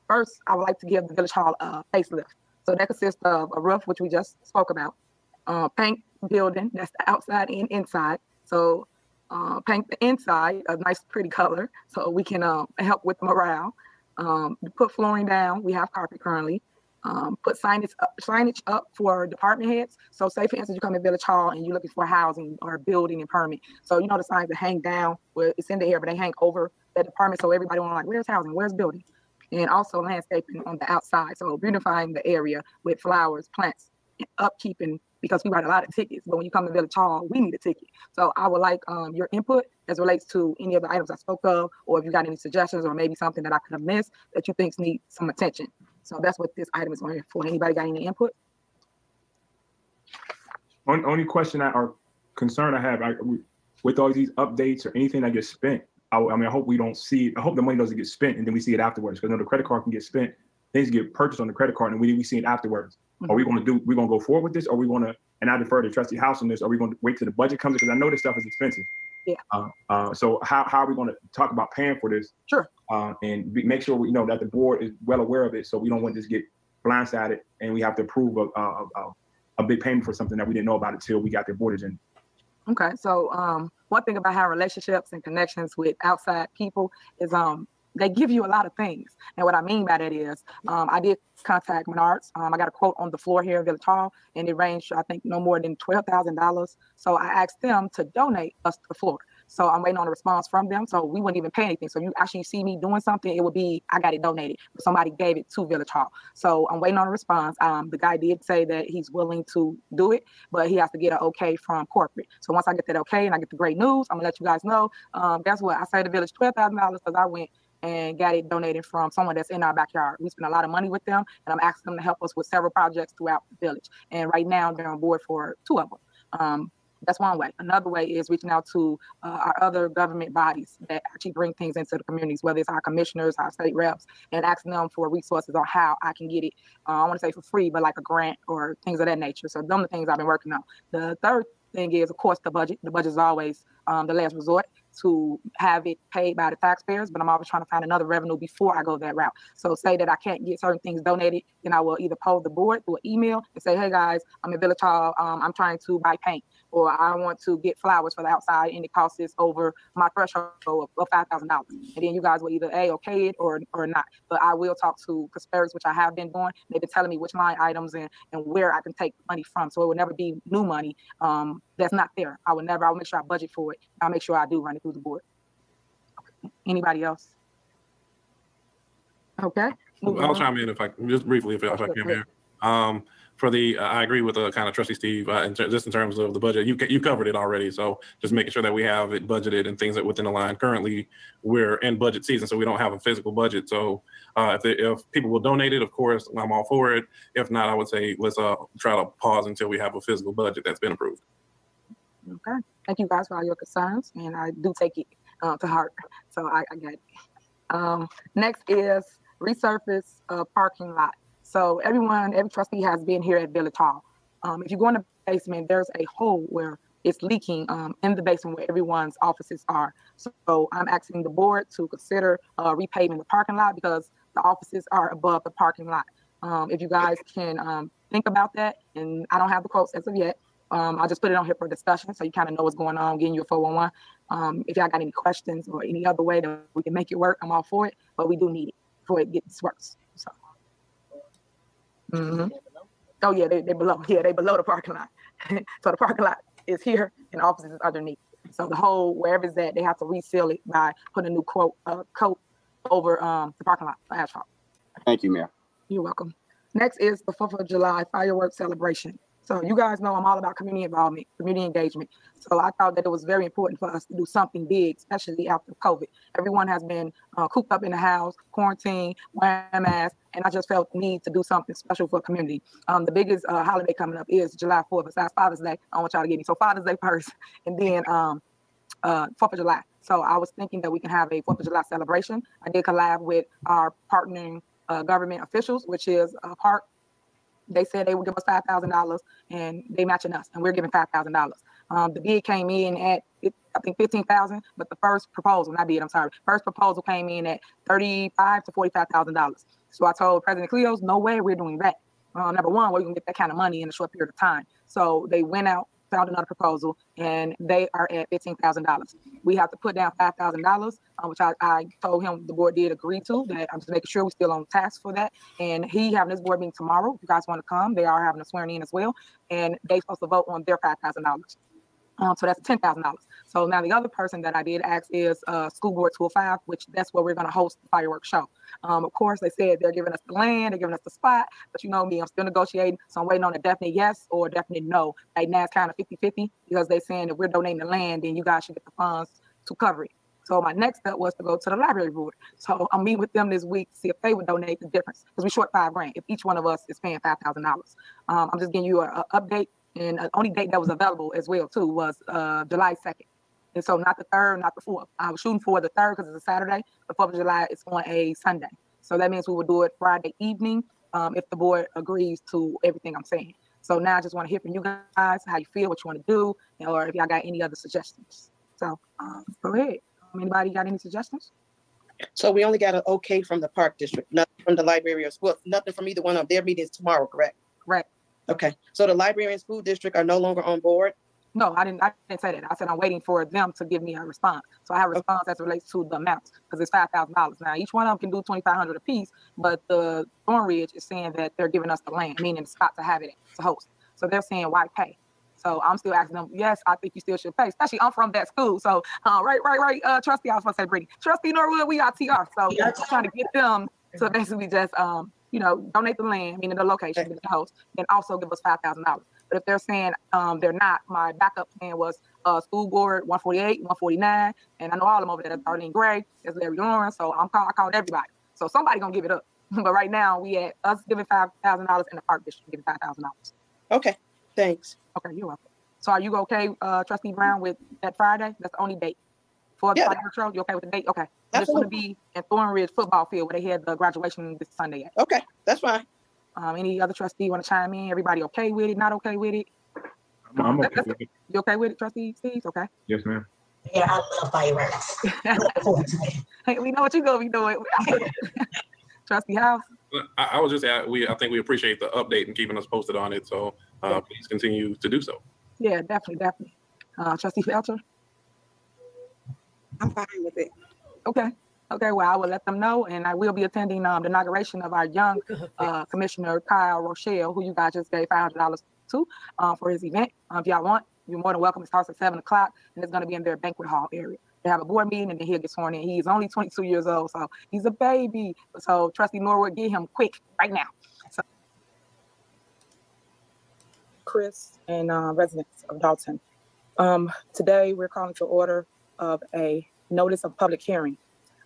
first, I would like to give the Village Hall a facelift. So that consists of a roof, which we just spoke about, uh, paint building, that's the outside and inside. So uh, paint the inside a nice pretty color so we can uh, help with morale. Um, put flooring down, we have carpet currently. Um, put signage up, signage up for department heads. So say for instance, you come to Village Hall and you're looking for housing or building and permit. So you know the signs that hang down, well, it's in the air, but they hang over that department. So everybody went like, where's housing, where's building? And also landscaping on the outside. So beautifying the area with flowers, plants, and upkeeping, because we write a lot of tickets, but when you come to Village Hall, we need a ticket. So I would like um, your input as relates to any of the items I spoke of, or if you got any suggestions or maybe something that I could have missed that you think needs some attention. So that's what this item is on here for. Anybody got any input? Only, only question I, or concern I have, I, with all these updates or anything that gets spent, I, I mean, I hope we don't see, I hope the money doesn't get spent and then we see it afterwards, because I know the credit card can get spent, things get purchased on the credit card and we, we see it afterwards. Mm-hmm. Are we gonna do, we gonna go forward with this? Or are we gonna, and I defer to Trustee House on this, are we gonna wait till the budget comes? Because I know this stuff is expensive. Yeah. Uh, uh, so how, how are we going to talk about paying for this? Sure. Uh, and be, make sure we know that the board is well aware of it, so we don't want to just get blindsided and we have to approve a, a, a, a big payment for something that we didn't know about until we got their board agenda. Okay. So um, one thing about how relationships and connections with outside people is um, they give you a lot of things. And what I mean by that is um, I did contact Menards. Um, I got a quote on the floor here in Village Hall, and it ranged, I think, no more than twelve thousand dollars. So I asked them to donate us the floor. So I'm waiting on a response from them. So we wouldn't even pay anything. So you actually see me doing something, it would be, I got it donated. Somebody gave it to Village Hall. So I'm waiting on a response. Um, the guy did say that he's willing to do it, but he has to get an okay from corporate. So once I get that okay and I get the great news, I'm gonna let you guys know. Um, guess what? I saved the village twelve thousand dollars because I went and got it donated from someone that's in our backyard. We spent a lot of money with them, and I'm asking them to help us with several projects throughout the village. And right now they're on board for two of them. Um, That's one way. Another way is reaching out to uh, our other government bodies that actually bring things into the communities, whether it's our commissioners, our state reps, and asking them for resources on how I can get it. Uh, I want to say for free, but like a grant or things of that nature. So those are the things I've been working on. The third thing is, of course, the budget. The budget is always um, the last resort to have it paid by the taxpayers, but I'm always trying to find another revenue before I go that route. So say that I can't get certain things donated, then I will either poll the board through an email and say, hey guys, I'm in Village Hall, um, I'm trying to buy paint, or I want to get flowers for the outside and it costs us over my threshold of, of five thousand dollars. And then you guys will either A, okay it or, or not. But I will talk to conspirators, which I have been doing. They've been telling me which line items and, and where I can take money from. So it will never be new money um, that's not there. I will never, I will make sure I budget for it. I'll make sure I do run it through the board. Okay. Anybody else? Okay. I'll chime in if I, just briefly if I, if I can here. Um, for the, uh, I agree with uh, kind of Trustee Steve, uh, in just in terms of the budget, you you covered it already. So just making sure that we have it budgeted and things that within the line. Currently, we're in budget season, so we don't have a physical budget. So uh, if, they, if people will donate it, of course, I'm all for it. If not, I would say let's uh, try to pause until we have a physical budget that's been approved. Okay. Thank you guys for all your concerns, and I do take it uh, to heart. So I, I get it. Um, next is resurface uh, parking lot. So everyone, every trustee has been here at Village Hall. Um, if you go in the basement, there's a hole where it's leaking um, in the basement where everyone's offices are. So I'm asking the board to consider uh, repaving the parking lot because the offices are above the parking lot. Um, if you guys can um, think about that, and I don't have the quotes as of yet, Um, I'll just put it on here for discussion so you kind of know what's going on, getting your four one one. Um, if y'all got any questions or any other way that we can make it work, I'm all for it, but we do need it before it gets worse. So. Mm-hmm. Oh, yeah, they, they below. Yeah, they below the parking lot. So the parking lot is here and the office is underneath. So the whole, wherever it's at, they have to reseal it by putting a new quote, uh, coat over um, the parking lot for asphalt. Thank you, Mayor. You're welcome. Next is the fourth of July fireworks celebration. So you guys know I'm all about community involvement, community engagement. So I thought that it was very important for us to do something big, especially after COVID. Everyone has been uh, cooped up in the house, quarantined, wearing masks, and I just felt the need to do something special for the community. Um, the biggest uh, holiday coming up is July fourth, besides Father's Day. I want y'all to get me. So Father's Day first, and then um, uh, fourth of July. So I was thinking that we can have a fourth of July celebration. I did collab with our partnering uh, government officials, which is uh, Park. They said they would give us five thousand dollars and they matching us, and we're giving five thousand dollars. Um, the bid came in at, it, I think, fifteen thousand dollars, but the first proposal, not bid, I'm sorry, first proposal came in at thirty-five thousand to forty-five thousand dollars. So I told President Cleos, no way we're doing that. Uh, number one, we're going to get that kind of money in a short period of time. So they went out, found another proposal, and they are at fifteen thousand dollars. We have to put down five thousand dollars, um, which I, I told him the board did agree to, that I'm just making sure we're still on task for that. And he having his board meeting tomorrow. If you guys want to come, they are having a swearing in as well. And they're supposed to vote on their five thousand dollars. Um, so that's ten thousand dollars. So now the other person that I did ask is uh, School Board two oh five, which that's where we're going to host the fireworks show. Um, of course, they said they're giving us the land, they're giving us the spot, but you know me, I'm still negotiating. So I'm waiting on a definite yes or a definite no. Right now it's kind of fifty fifty because they're saying if we're donating the land, then you guys should get the funds to cover it. So my next step was to go to the library board. So I'll meet with them this week to see if they would donate the difference because we short five grand if each one of us is paying five thousand dollars. Um, I'm just giving you an update. And the only date that was available as well, too, was uh, July second. And so not the third, not the fourth. I was shooting for the third because it's a Saturday. The fourth of July is on a Sunday. So that means we will do it Friday evening um, if the board agrees to everything I'm saying. So now I just want to hear from you guys, how you feel, what you want to do, and, or if y'all got any other suggestions. So um, go ahead. Um, anybody got any suggestions? So we only got an okay from the Park District, nothing from the library or school, nothing from either one of their meetings tomorrow, correct? Right. Okay, so the library and school district are no longer on board? No, I didn't I didn't say that. I said I'm waiting for them to give me a response. So I have a response okay. as it relates to the amounts because it's five thousand dollars. Now, each one of them can do twenty-five hundred dollars apiece, but the Thornridge is saying that they're giving us the land, meaning the spot to have it to host. So they're saying, why pay? So I'm still asking them, yes, I think you still should pay, especially I'm from that school. So uh, right, right, right, uh, Trustee, I was supposed to say Brittany. Trustee Norwood, we are T R. So I'm trying to get them to basically just... Um, you know, donate the land, meaning the location, the host, and also give us five thousand dollars. But if they're saying um, they're not, my backup plan was uh, School Board one forty-eight, one forty-nine, and I know all of them over there. That's Arlene Gray, that's Larry Lawrence, so I'm call, I called everybody. So somebody gonna give it up. But right now, we at us giving five thousand dollars and the Park District giving five thousand dollars. Okay, thanks. Okay, you're welcome. So are you okay, uh, Trustee Brown, with that Friday? That's the only date. For the yeah. Control, you okay with the date? Okay. That's going to be in Thornridge football field where they had the graduation this Sunday at. Okay, that's fine. Um, any other trustee want to chime in? Everybody okay with it? Not okay with it? I'm, I'm okay with it. You okay with it, Trustee Steve? Okay. Yes, ma'am. Yeah, I love fireworks. Hey, we know what you're going to be doing. Trustee House? I, I was just at, we. I think we appreciate the update and keeping us posted on it. So uh, yeah. Please continue to do so. Yeah, definitely, definitely. Uh, Trustee Felcher? I'm fine with it. Okay. Okay. Well, I will let them know, and I will be attending um, the inauguration of our young uh, Commissioner Kyle Rochelle, who you guys just gave five hundred dollars to uh, for his event. Um, if y'all want, you're more than welcome. It starts at seven o'clock, and it's going to be in their banquet hall area. They have a board meeting, and then he'll get sworn in. He's only twenty-two years old, so he's a baby. So Trustee Norwood, get him quick right now. So Chris, and uh, residents of Dolton. Um, today, we're calling to order of a notice of public hearing.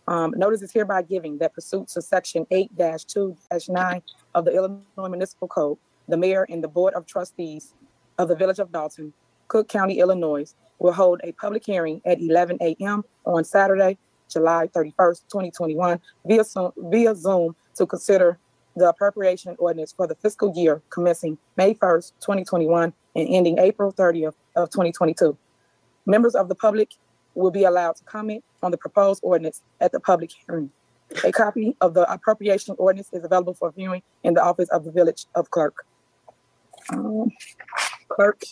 Um, notice is hereby giving that pursuant to Section eight dash two dash nine of the Illinois Municipal Code, the mayor and the board of trustees of the village of Dolton, Cook County, Illinois, will hold a public hearing at eleven a m on Saturday, July thirty-first, twenty twenty-one, via Zoom, via Zoom to consider the appropriation ordinance for the fiscal year commencing May first, twenty twenty-one, and ending April thirtieth of twenty twenty-two. Members of the public will be allowed to comment on the proposed ordinance at the public hearing. A copy of the appropriation ordinance is available for viewing in the office of the Village of Clerk. Um, Clerk,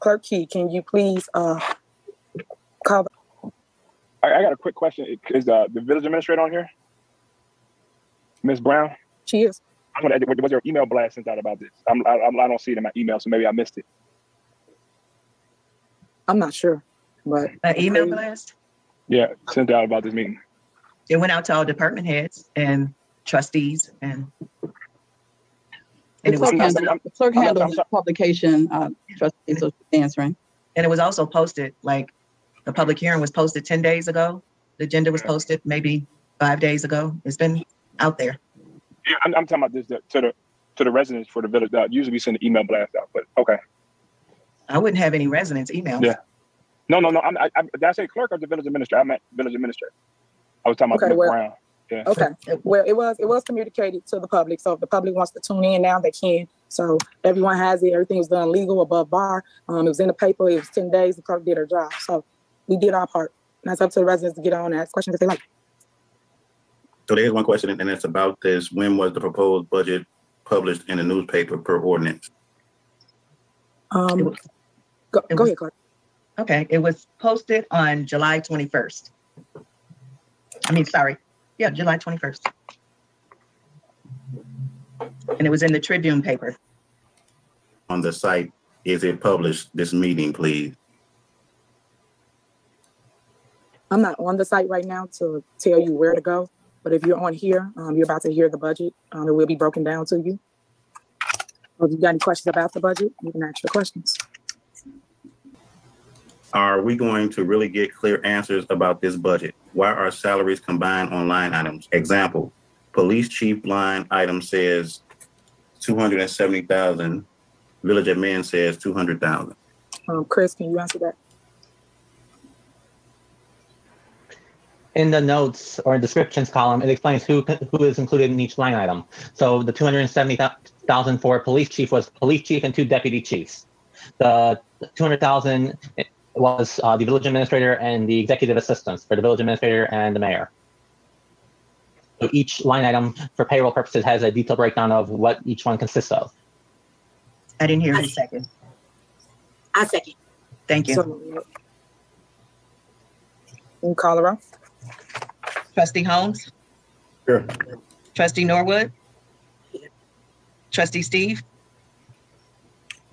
Clerk Key, can you please uh, call? The I, I got a quick question. Is uh, the village administrator on here? Miz Brown? She is. I want to add, was there an email blast sent out about this? I'm, I, I don't see it in my email, so maybe I missed it. I'm not sure. But an email maybe. blast? Yeah, sent out about this meeting. It went out to all department heads and trustees, and, and the it was handled, the clerk handled the publication. Uh, trustee, so she's answering, and it was also posted. Like the public hearing was posted ten days ago. The agenda was posted maybe five days ago. It's been out there. Yeah, I'm, I'm talking about this to the to the residents for the village. Uh, usually we send an email blast out, but okay. I wouldn't have any residents emails. Yeah. No, no, no. I'm, I, I, did I say clerk or the village administrator? I meant village administrator. I was talking about okay, Miz well, Brown. Yeah. Okay. Well, it was it was communicated to the public. So if the public wants to tune in now, they can. So everyone has it. Everything was done legal, above bar. Um, it was in the paper. It was ten days. The clerk did her job. So we did our part. Now it's up to the residents to get on and ask questions if they like. So there's one question, and it's about this. When was the proposed budget published in the newspaper per ordinance? Um, was, go go was, ahead, Clark. Okay, it was posted on July twenty-first. I mean, sorry. Yeah, July twenty-first. And it was in the Tribune paper. On the site, is it published this meeting, please? I'm not on the site right now to tell you where to go. But if you're on here, um, you're about to hear the budget. Um, it will be broken down to you. If you got any questions about the budget, you can ask your questions. Are we going to really get clear answers about this budget? Why are salaries combined on line items? Example, police chief line item says two hundred seventy thousand dollars. Village admin says two hundred thousand dollars. Um, Chris, can you answer that? In the notes or descriptions column, it explains who who is included in each line item. So the two hundred seventy thousand dollars for police chief was police chief and two deputy chiefs. The two hundred thousand dollars was uh, the village administrator and the executive assistants for the village administrator and the mayor. So each line item for payroll purposes has a detailed breakdown of what each one consists of. I didn't hear I you. Second. I second. Thank you. So, in Colorado. Trustee Holmes? Sure. Trustee Norwood? Yeah. Trustee Steve?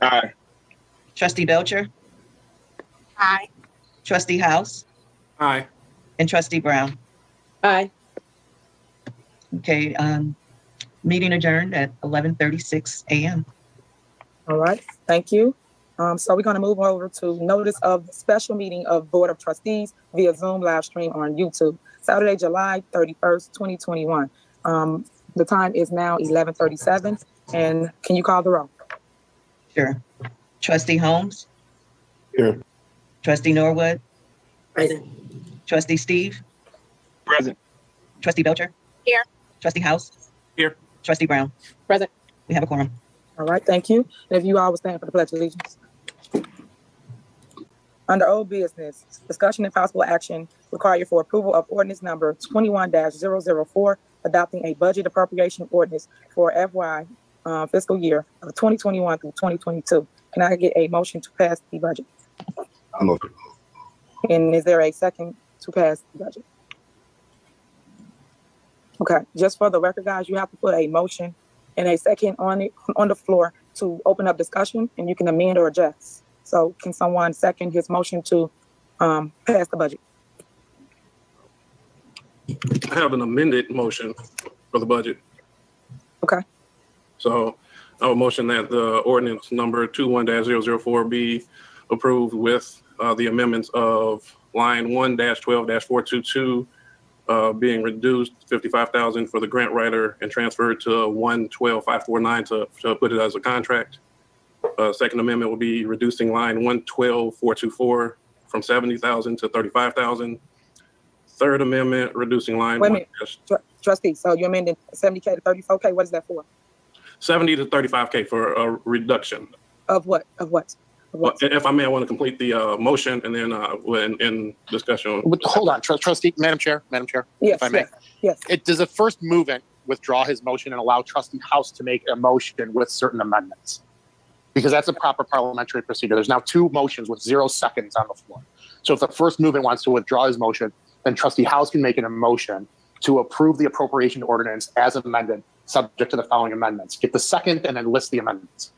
Aye. Trustee Belcher? Aye. Trustee House? Aye. And Trustee Brown? Aye. Okay, um, meeting adjourned at eleven thirty-six a m All right, thank you. Um, so we're going to move over to notice of special meeting of Board of Trustees via Zoom live stream on YouTube, Saturday, July thirty-first, twenty twenty-one. Um, the time is now eleven thirty-seven. And can you call the roll? Sure. Trustee Holmes? Here. Trustee Norwood? Present. Trustee Steve? Present. Trustee Belcher? Here. Trustee House? Here. Trustee Brown? Present. We have a quorum. All right, thank you. And if you all would stand for the Pledge of Allegiance. Under old business, discussion and possible action required for approval of ordinance number twenty-one dash zero zero four, adopting a budget appropriation ordinance for F Y uh, fiscal year of twenty twenty-one through twenty twenty-two. Can I get a motion to pass the budget? I'm okay. And is there a second to pass the budget? Okay, just for the record, guys, you have to put a motion and a second on it on the floor to open up discussion, and you can amend or adjust. So can someone second his motion to um, pass the budget? I have an amended motion for the budget. Okay. So I would motion that the ordinance number two one dash zero zero four be approved with uh, the amendments of line one dash twelve dash four two two uh, being reduced fifty-five thousand dollars for the grant writer and transferred to one twelve five forty-nine to, to put it as a contract. Uh, second amendment will be reducing line one twelve four two four from seventy thousand dollars to thirty-five thousand dollars. Third amendment, reducing line. Wait a minute, Tr trustee, so you're amending seventy K to thirty-four K, what is that for? seventy to thirty-five K for a reduction. Of what, of what? Of what? Well, if I may, I want to complete the uh, motion and then uh, in, in discussion. Hold on, Tr trustee, Madam Chair, Madam Chair, yes, if I may. Yes, yes. It, does the first movement withdraw his motion and allow Trustee House to make a motion with certain amendments? Because that's a proper parliamentary procedure. There's now two motions with zero seconds on the floor. So if the first movement wants to withdraw his motion, then Trustee House can make an motion to approve the appropriation ordinance as amended, subject to the following amendments. Get the second and then list the amendments.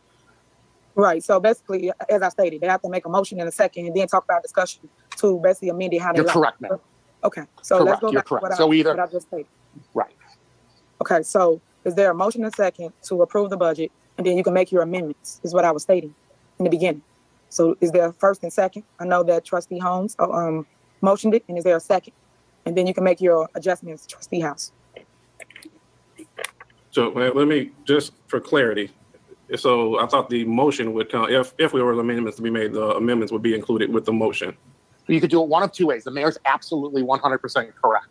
Right, so basically, as I stated, they have to make a motion in a second and then talk about discussion to basically amend it how they— You're like. correct, ma'am. Okay, so correct. let's go You're back correct. to what, so I, either, what I just stated. Right. Okay, so is there a motion in a second to approve the budget and then you can make your amendments, is what I was stating in the beginning. So is there a first and second? I know that Trustee Holmes um, motioned it, and is there a second? And then you can make your adjustments, Trustee House. So let me, just for clarity, so I thought the motion would come, if, if we were amendments to be made, the amendments would be included with the motion. You could do it one of two ways. The mayor's absolutely one hundred percent correct.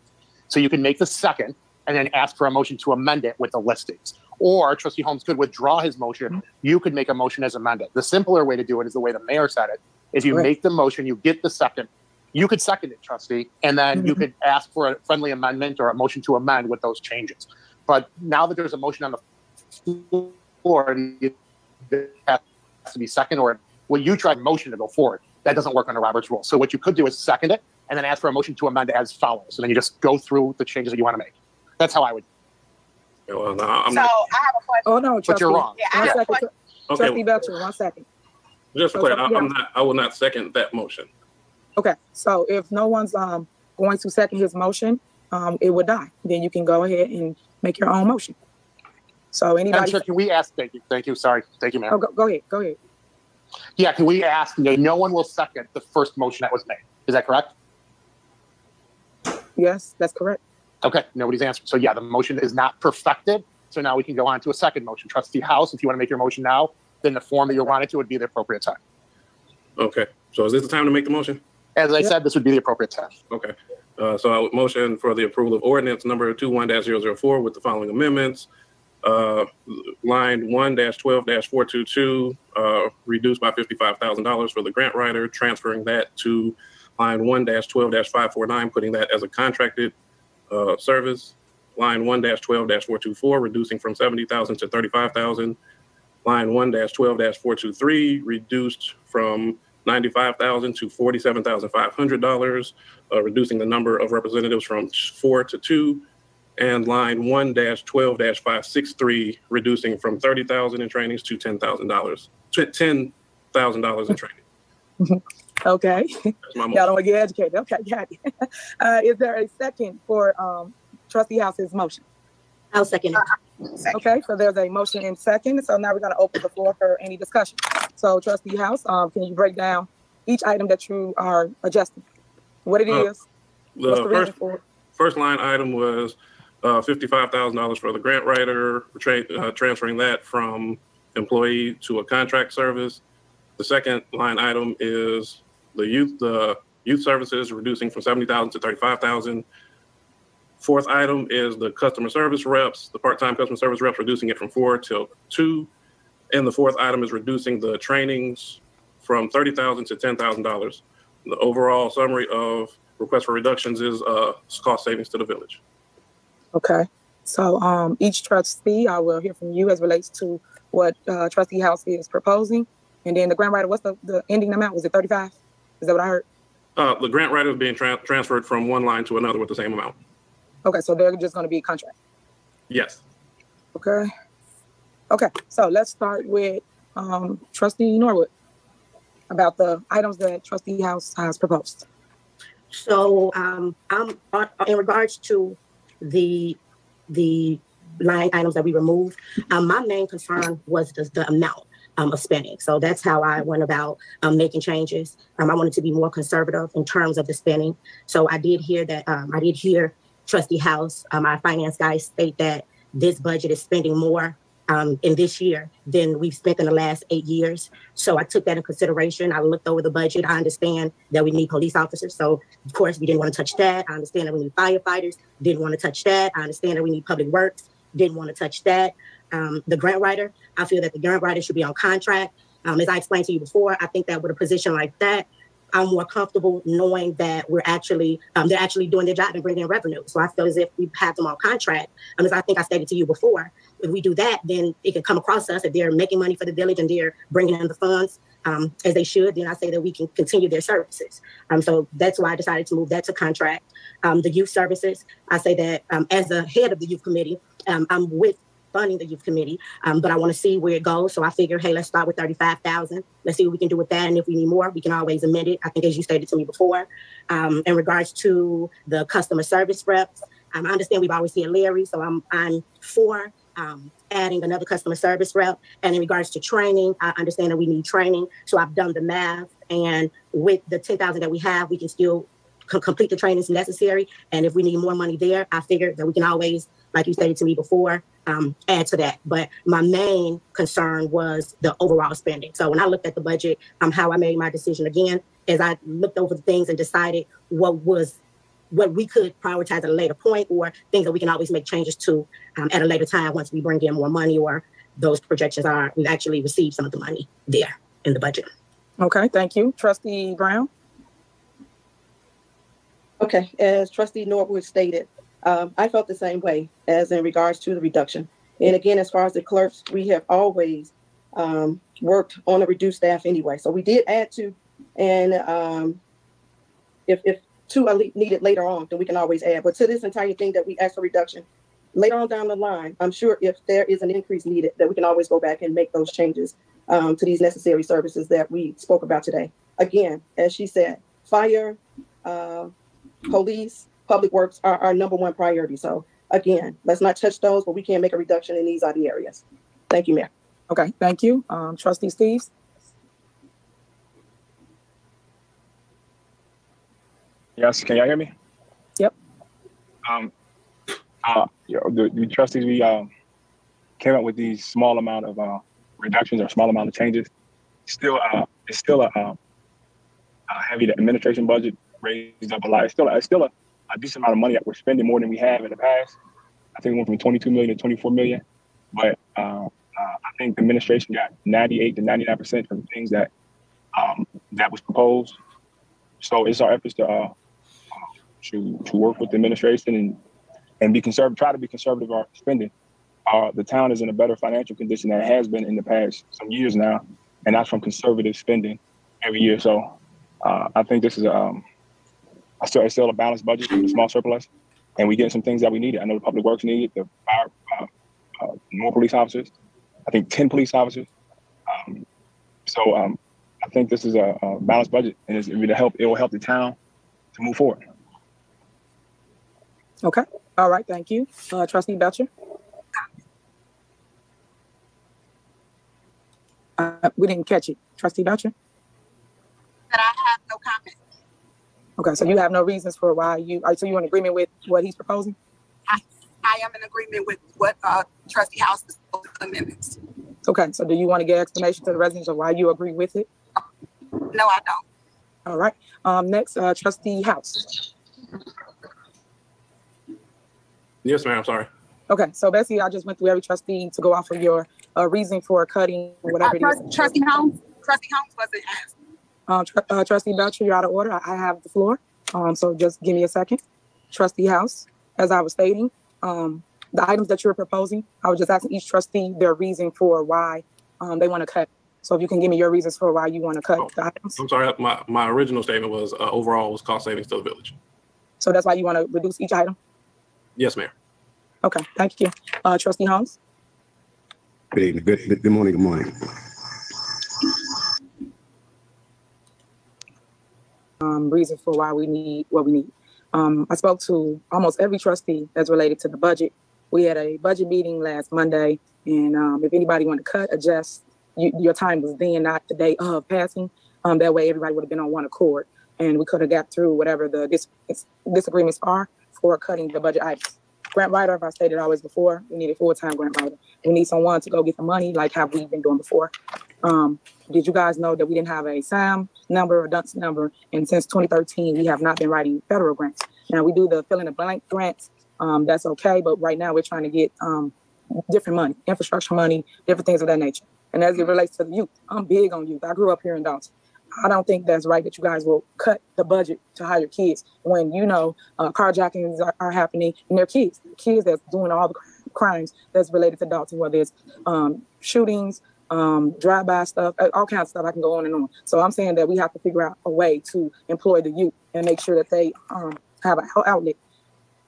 So you can make the second and then ask for a motion to amend it with the listings. Or Trustee Holmes could withdraw his motion. Mm-hmm. You could make a motion as amended. The simpler way to do it is the way the mayor said it. If you Right. make the motion, you get the second. You could second it, Trustee, and then mm-hmm. you could ask for a friendly amendment or a motion to amend with those changes. But now that there's a motion on the floor, it has to be second, or when you try motion to go forward, that doesn't work under Robert's rule. So what you could do is second it and then ask for a motion to amend as follows. And then you just go through the changes that you want to make. That's how I would. Well, no, I'm so not... I have a question. Oh no, Trustee. But you're wrong. Yeah, one second, okay. Trustee Belcher, one second. Just so, clear, I, I'm not, I will not second that motion. Okay, so if no one's um, going to second his motion, um, it would die. Then you can go ahead and make your own motion. So anybody— I'm sure, can we ask, thank you, thank you, sorry, thank you, Mayor. Oh, go, go ahead, go ahead. Yeah, can we ask, no one will second the first motion that was made. Is that correct? Yes, that's correct. Okay, nobody's answered. So yeah, the motion is not perfected. So now we can go on to a second motion. Trustee House, if you want to make your motion now, then the form that you wanted to would be the appropriate time. Okay, so is this the time to make the motion? As I yep. said, this would be the appropriate time. Okay. Uh, so I would motion for the approval of ordinance number two one dash zero zero four with the following amendments. Uh, line one dash twelve dash four two two, uh, reduced by fifty-five thousand dollars for the grant writer, transferring that to line one dash twelve dash five forty-nine, putting that as a contracted uh, service. Line one dash twelve dash four two four, reducing from seventy thousand dollars to thirty-five thousand dollars. Line one dash twelve dash four two three, reduced from ninety-five thousand dollars to forty-seven thousand five hundred dollars, uh, reducing the number of representatives from four to two, and line one dash twelve dash five sixty-three, reducing from thirty thousand dollars in trainings to ten thousand dollars, ten thousand dollars in training. Okay, y'all don't want to get educated. Okay, got it. Uh, is there a second for um, Trustee House's motion? I'll second it. Second. Okay, so there's a motion in second. So now we're going to open the floor for any discussion. So Trustee House, um, can you break down each item that you are adjusting? What it uh, is? The, the first, for? first line item was uh, fifty-five thousand dollars for the grant writer, tra uh, transferring that from employee to a contract service. The second line item is the youth, the uh, youth services, reducing from seventy thousand dollars to thirty-five thousand dollars. Fourth item is the customer service reps, the part-time customer service reps, reducing it from four to two. And the fourth item is reducing the trainings from thirty thousand dollars to ten thousand dollars. The overall summary of requests for reductions is uh, cost savings to the village. Okay, so um, each trustee, I will hear from you as relates to what uh, Trustee House is proposing. And then the grant writer, what's the, the ending amount? Was it thirty-five? Is that what I heard? Uh, the grant writer is being tra transferred from one line to another with the same amount. Okay, so they're just going to be a contract? Yes. Okay. Okay, so let's start with um, Trustee Norwood about the items that Trustee House has proposed. So um, I'm, in regards to the the line items that we removed. Um, my main concern was the, the amount um, of spending. So that's how I went about um, making changes. Um, I wanted to be more conservative in terms of the spending. So I did hear that, um, I did hear Trustee House, um, our finance guy, state that this budget is spending more Um, in this year than we've spent in the last eight years. So I took that in consideration. I looked over the budget. I understand that we need police officers. So, of course, we didn't want to touch that. I understand that we need firefighters. Didn't want to touch that. I understand that we need public works. Didn't want to touch that. Um, the grant writer, I feel that the grant writer should be on contract. Um, as I explained to you before, I think that with a position like that, I'm more comfortable knowing that we're actually, um, they're actually doing their job and bringing in revenue. So I feel as if we have them on contract. Um, as I think I stated to you before, if we do that, then it can come across us. If they're making money for the village and they're bringing in the funds um, as they should, then I say that we can continue their services. Um, so that's why I decided to move that to contract. Um, the youth services, I say that um, as the head of the youth committee, um, I'm with funding the youth committee, um, but I want to see where it goes. So I figure, hey, let's start with thirty-five thousand. Let's see what we can do with that. And if we need more, we can always amend it. I think, as you stated to me before, um, in regards to the customer service reps, um, I understand we've always seen Larry. So I'm, I'm for um, adding another customer service rep. And in regards to training, I understand that we need training. So I've done the math, and with the ten thousand that we have, we can still c- complete the trainings necessary. And if we need more money there, I figure that we can always, like you stated to me before, Um, add to that. But my main concern was the overall spending. So when I looked at the budget, um, how I made my decision again, is I looked over the things and decided what was, what we could prioritize at a later point, or things that we can always make changes to um, at a later time once we bring in more money, or those projections are, we actually receive some of the money there in the budget. Okay, thank you. Trustee Brown? Okay, as Trustee Norwood stated, Um, I felt the same way as in regards to the reduction. And again, as far as the clerks, we have always um, worked on a reduced staff anyway. So we did add to, and um, if, if two are needed later on, then we can always add. But to this entire thing that we asked for reduction, later on down the line, I'm sure if there is an increase needed, that we can always go back and make those changes um, to these necessary services that we spoke about today. Again, as she said, fire, uh, police, public works are our number one priority. So again, let's not touch those, but we can make a reduction in these other areas. Thank you, Mayor. Okay, thank you. Um, Trustee Steves. Yes, can y'all hear me? Yep. Um, uh, the, the trustees, we uh, came up with these small amount of uh, reductions or small amount of changes. Still, uh, it's still a, a heavy administration budget, raised up a lot. It's still, it's still a, a decent amount of money that we're spending more than we have in the past. I think we went from twenty-two million to twenty-four million. But uh, uh, I think the administration got ninety-eight to ninety-nine percent of the things that um, that was proposed. So it's our efforts to uh, to to work with the administration and and be conservative. Try to be conservative on spending. Uh, the town is in a better financial condition than it has been in the past some years now, and that's from conservative spending every year. So uh, I think this is um. I still, it's still a balanced budget with a small surplus, and we get some things that we needed. I know the public works needed, the fire, uh, uh, more police officers. I think ten police officers. Um, so um, I think this is a, a balanced budget, and it's, it will help. It will help the town to move forward. Okay. All right. Thank you, uh, Trustee Belcher. Uh, we didn't catch it, Trustee Belcher. But I have no comment. Okay, so you have no reasons for why you are. So you in agreement with what he's proposing? I, I am in agreement with what uh, Trustee House is amendments. Okay, so do you want to give explanation to the residents of why you agree with it? No, I don't. All right. Um, next, uh, Trustee House. Yes, ma'am. I'm sorry. Okay, so basically, I just went through every trustee to go off of your uh, reason for cutting whatever. Uh, it is. Trustee Holmes. Trustee Holmes wasn't asked. Uh, tr uh, Trustee Belcher, you're out of order. I, I have the floor. Um, so just give me a second. Trustee House, as I was stating, um, the items that you were proposing, I was just asking each trustee their reason for why um, they want to cut. So if you can give me your reasons for why you want to cut oh, the items. I'm sorry. My, my original statement was uh, overall was cost savings to the village. So that's why you want to reduce each item? Yes, Mayor. Okay. Thank you. Uh, Trustee Holmes. Good evening. Good, good morning. Good morning. Um, reason for why we need what we need. Um, I spoke to almost every trustee that's related to the budget We had a budget meeting last Monday, and um, if anybody wanted to cut, adjust, you, your time was then, not the day of passing. Um, that way, everybody would have been on one accord, and we could have got through whatever the dis disagreements are for cutting the budget items. Grant writer, if I stated always before, we need a full-time grant writer. We need someone to go get the money, like how we've been doing before. Um, did you guys know that we didn't have a S A M number or D U N S number? And since twenty thirteen, we have not been writing federal grants. Now, we do the fill-in-the-blank grants. Um, that's okay, but right now we're trying to get um, different money, infrastructure money, different things of that nature. And as it relates to the youth, I'm big on youth. I grew up here in Dolton. I don't think that's right that you guys will cut the budget to hire kids when, you know, uh, carjackings are, are happening, and they're kids, kids that's doing all the crimes that's related to Dolton, whether it's um, shootings, um, drive-by stuff, all kinds of stuff. I can go on and on. So I'm saying that we have to figure out a way to employ the youth and make sure that they um, have an outlet.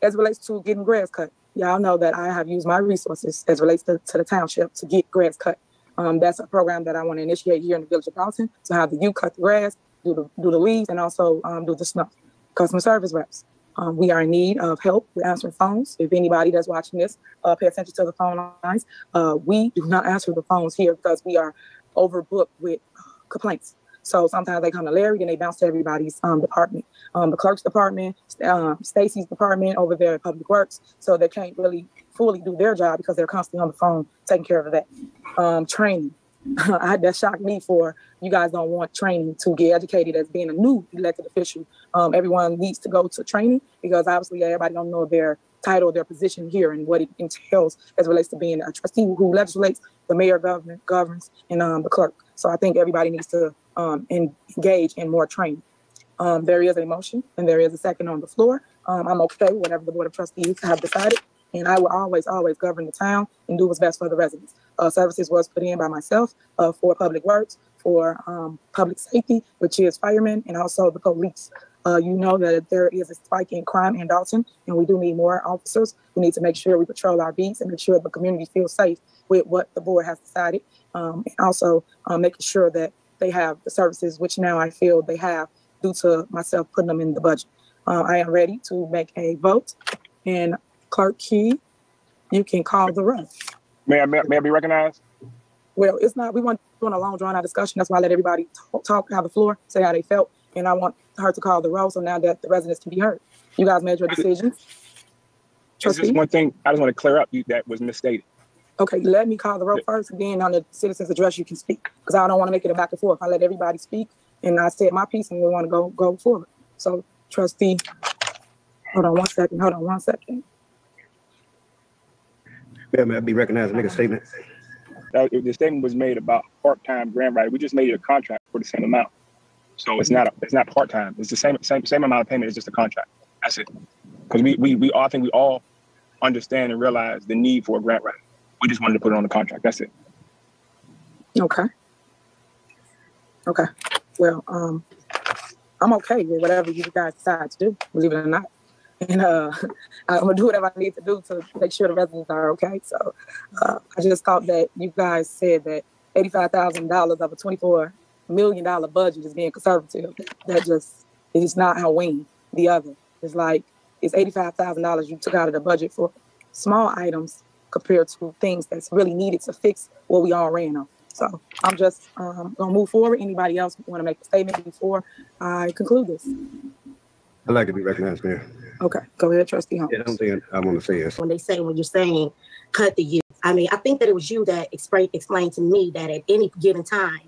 As it relates to getting grass cut, y'all know that I have used my resources as it relates to, to the township to get grass cut. Um, that's a program that I want to initiate here in the village of Dolton, to have the youth cut the grass, do the, do the leaves, and also um, do the snow. Customer service reps. Um, we are in need of help with answering phones. If anybody that's watching this, uh, pay attention to the phone lines. Uh, we do not answer the phones here because we are overbooked with complaints. So sometimes they come to Larry and they bounce to everybody's um, department, um, the clerk's department, um, Stacy's department over there at Public Works. So they can't really fully do their job because they're constantly on the phone taking care of that. Um, training. I, that shocked me for you guys don't want training to get educated as being a new elected official. Um, everyone needs to go to training because obviously everybody don't know their title, their position here and what it entails as it relates to being a trustee who legislates, the mayor of government, governs, and um, the clerk. So I think everybody needs to Um, and engage in more training. Um, there is a motion and there is a second on the floor. Um, I'm okay with whatever the Board of Trustees have decided, and I will always, always govern the town and do what's best for the residents. Uh, services was put in by myself uh, for public works, for um, public safety, which is firemen and also the police. Uh, you know that there is a spike in crime in Dolton, and we do need more officers. We need to make sure we patrol our beats and make sure the community feels safe with what the board has decided, um, and also um, making sure that they have the services, which now I feel they have due to myself putting them in the budget. Uh, I am ready to make a vote. And Clerk Key, you can call the roll. May I, may, may I be recognized? Well, it's not, we weren't doing a long drawn out discussion. That's why I let everybody talk, talk out the floor, say how they felt. And I want her to call the roll. So now that the residents can be heard, you guys made your decisions. Trustee? Just one thing I just want to clear up that was misstated. Okay, let me call the roll first, and then on the citizen's address you can speak, because I don't want to make it a back and forth. I let everybody speak, and I said my piece, and we want to go go forward. So, Trustee, hold on one second. Hold on one second. Yeah, may I be recognized and make a statement? That, if the statement was made about part-time grant writer, we just made it a contract for the same amount. So it's not a, it's not part-time. It's the same same same amount of payment. It's just a contract. That's it. Because we we we all I think we all understand and realize the need for a grant writer. We just wanted to put it on the contract. That's it. Okay. Okay. Well, um, I'm okay with whatever you guys decide to do, believe it or not. And uh, I'm going to do whatever I need to do to make sure the residents are okay. So uh, I just thought that you guys said that eighty-five thousand dollars of a twenty-four million dollar budget is being conservative. That just is not how we the other. It's like it's eighty-five thousand dollars you took out of the budget for small items compared to things that's really needed to fix what we all ran on. So I'm just um, gonna move forward. Anybody else wanna make a statement before I conclude this? I'd like to be recognized, Mayor. Okay, go ahead, Trustee Holmes. Yeah, I don't think I wanna say this. When they say, when you're saying cut the youth, I mean, I think that it was you that explained, explained to me that at any given time,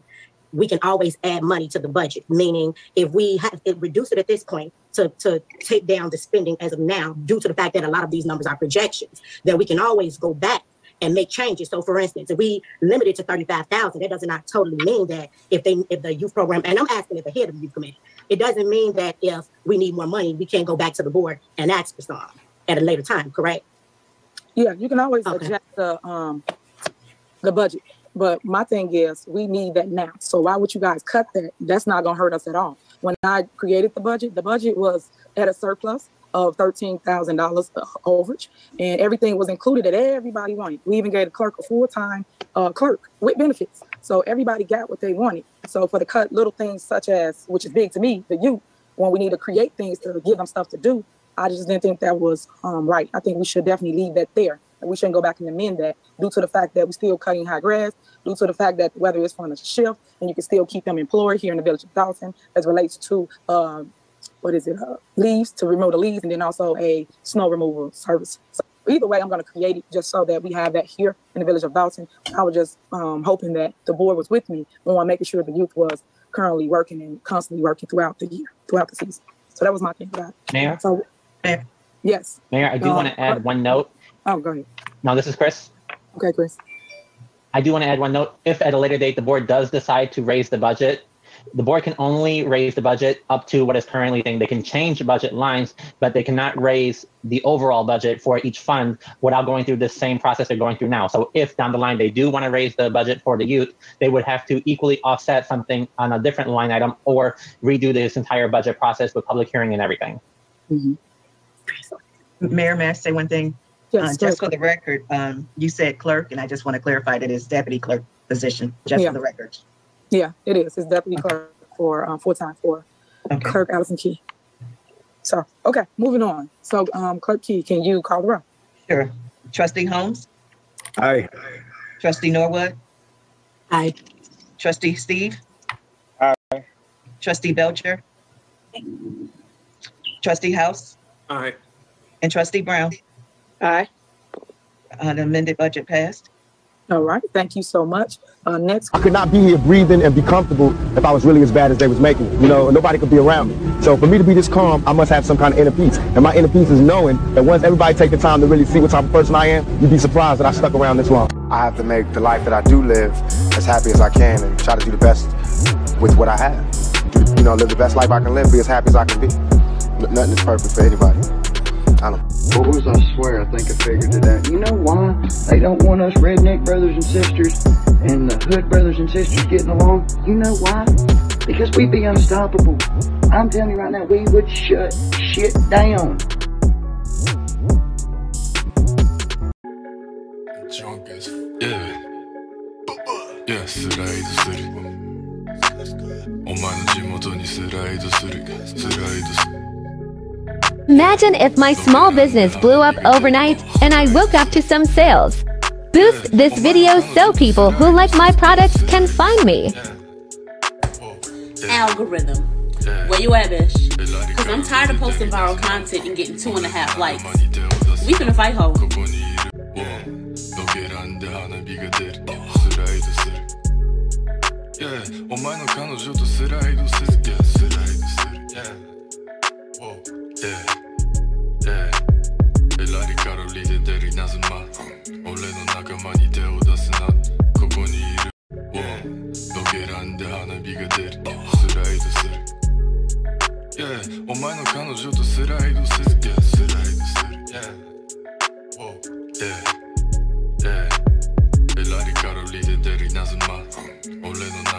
we can always add money to the budget, meaning if we have it, reduce it at this point to, to take down the spending as of now, due to the fact that a lot of these numbers are projections, that we can always go back and make changes. So, for instance, if we limit it to thirty-five thousand, that does not totally mean that if they if the youth program, and I'm asking at the head of the youth committee, it doesn't mean that if we need more money, we can't go back to the board and ask for some at a later time, correct? Yeah, you can always okay. adjust the, um, the budget. But my thing is, we need that now. So why would you guys cut that? That's not going to hurt us at all. When I created the budget, the budget was at a surplus of thirteen thousand dollars overage, and everything was included that everybody wanted. We even gave the clerk a full-time uh, clerk with benefits. So everybody got what they wanted. So for the cut, little things such as, which is big to me, the youth, when we need to create things to give them stuff to do, I just didn't think that was um, right. I think we should definitely leave that there and we shouldn't go back and amend that due to the fact that we're still cutting high grass, due to the fact that weather is on a shift, and you can still keep them employed here in the village of Dolton as relates to uh, what is it, uh, leaves, to remove the leaves, and then also a snow removal service. So either way, I'm going to create it just so that we have that here in the village of Dolton. I was just um, hoping that the board was with me on making sure the youth was currently working and constantly working throughout the year, throughout the season. So that was my thing. Mayor? So, Mayor? Yes. Mayor, I do uh, want to add uh, one note. Oh, go ahead. No, this is Chris. Okay, Chris. I do want to add one note. If at a later date the board does decide to raise the budget, the board can only raise the budget up to what is currently thing. They can change budget lines, but they cannot raise the overall budget for each fund without going through the same process they're going through now. So if down the line they do want to raise the budget for the youth, they would have to equally offset something on a different line item or redo this entire budget process with public hearing and everything. Mm-hmm. Mayor, may I say one thing? Yes, uh, just for the record, um, you said clerk, and I just want to clarify that it's deputy clerk position, just yeah. for the record. Yeah, it is. It's deputy okay. clerk for um, full time for okay. Clerk Allison Key. So, okay, moving on. So, um, Clerk Key, can you call the roll? Sure. Trustee Holmes? Aye. Trustee Norwood? Aye. Trustee Steve? Aye. Trustee Belcher? Aye. Trustee House? Aye. And Trustee Brown? Aye. Uh, the amended budget passed. All right. Thank you so much. Uh, next. I could not be here breathing and be comfortable if I was really as bad as they was making. You know, nobody could be around me. So for me to be this calm, I must have some kind of inner peace. And my inner peace is knowing that once everybody take the time to really see what type of person I am, you'd be surprised that I stuck around this long. I have to make the life that I do live as happy as I can and try to do the best with what I have. Do, you know, live the best life I can live, be as happy as I can be. Nothing is perfect for anybody. I don't know. Boys, I swear, I think I figured it out. You know why they don't want us redneck brothers and sisters and the hood brothers and sisters getting along? You know why? Because we'd be unstoppable. I'm telling you right now, we would shut shit down. Drunk as yeah. Yeah, Suraid Imagine if my small business blew up overnight and I woke up to some sales. Boost this video so people who like my products can find me. Algorithm, where you at, bitch? Cause I'm tired of posting viral content and getting two and a half likes. We finna fight ho. Yeah.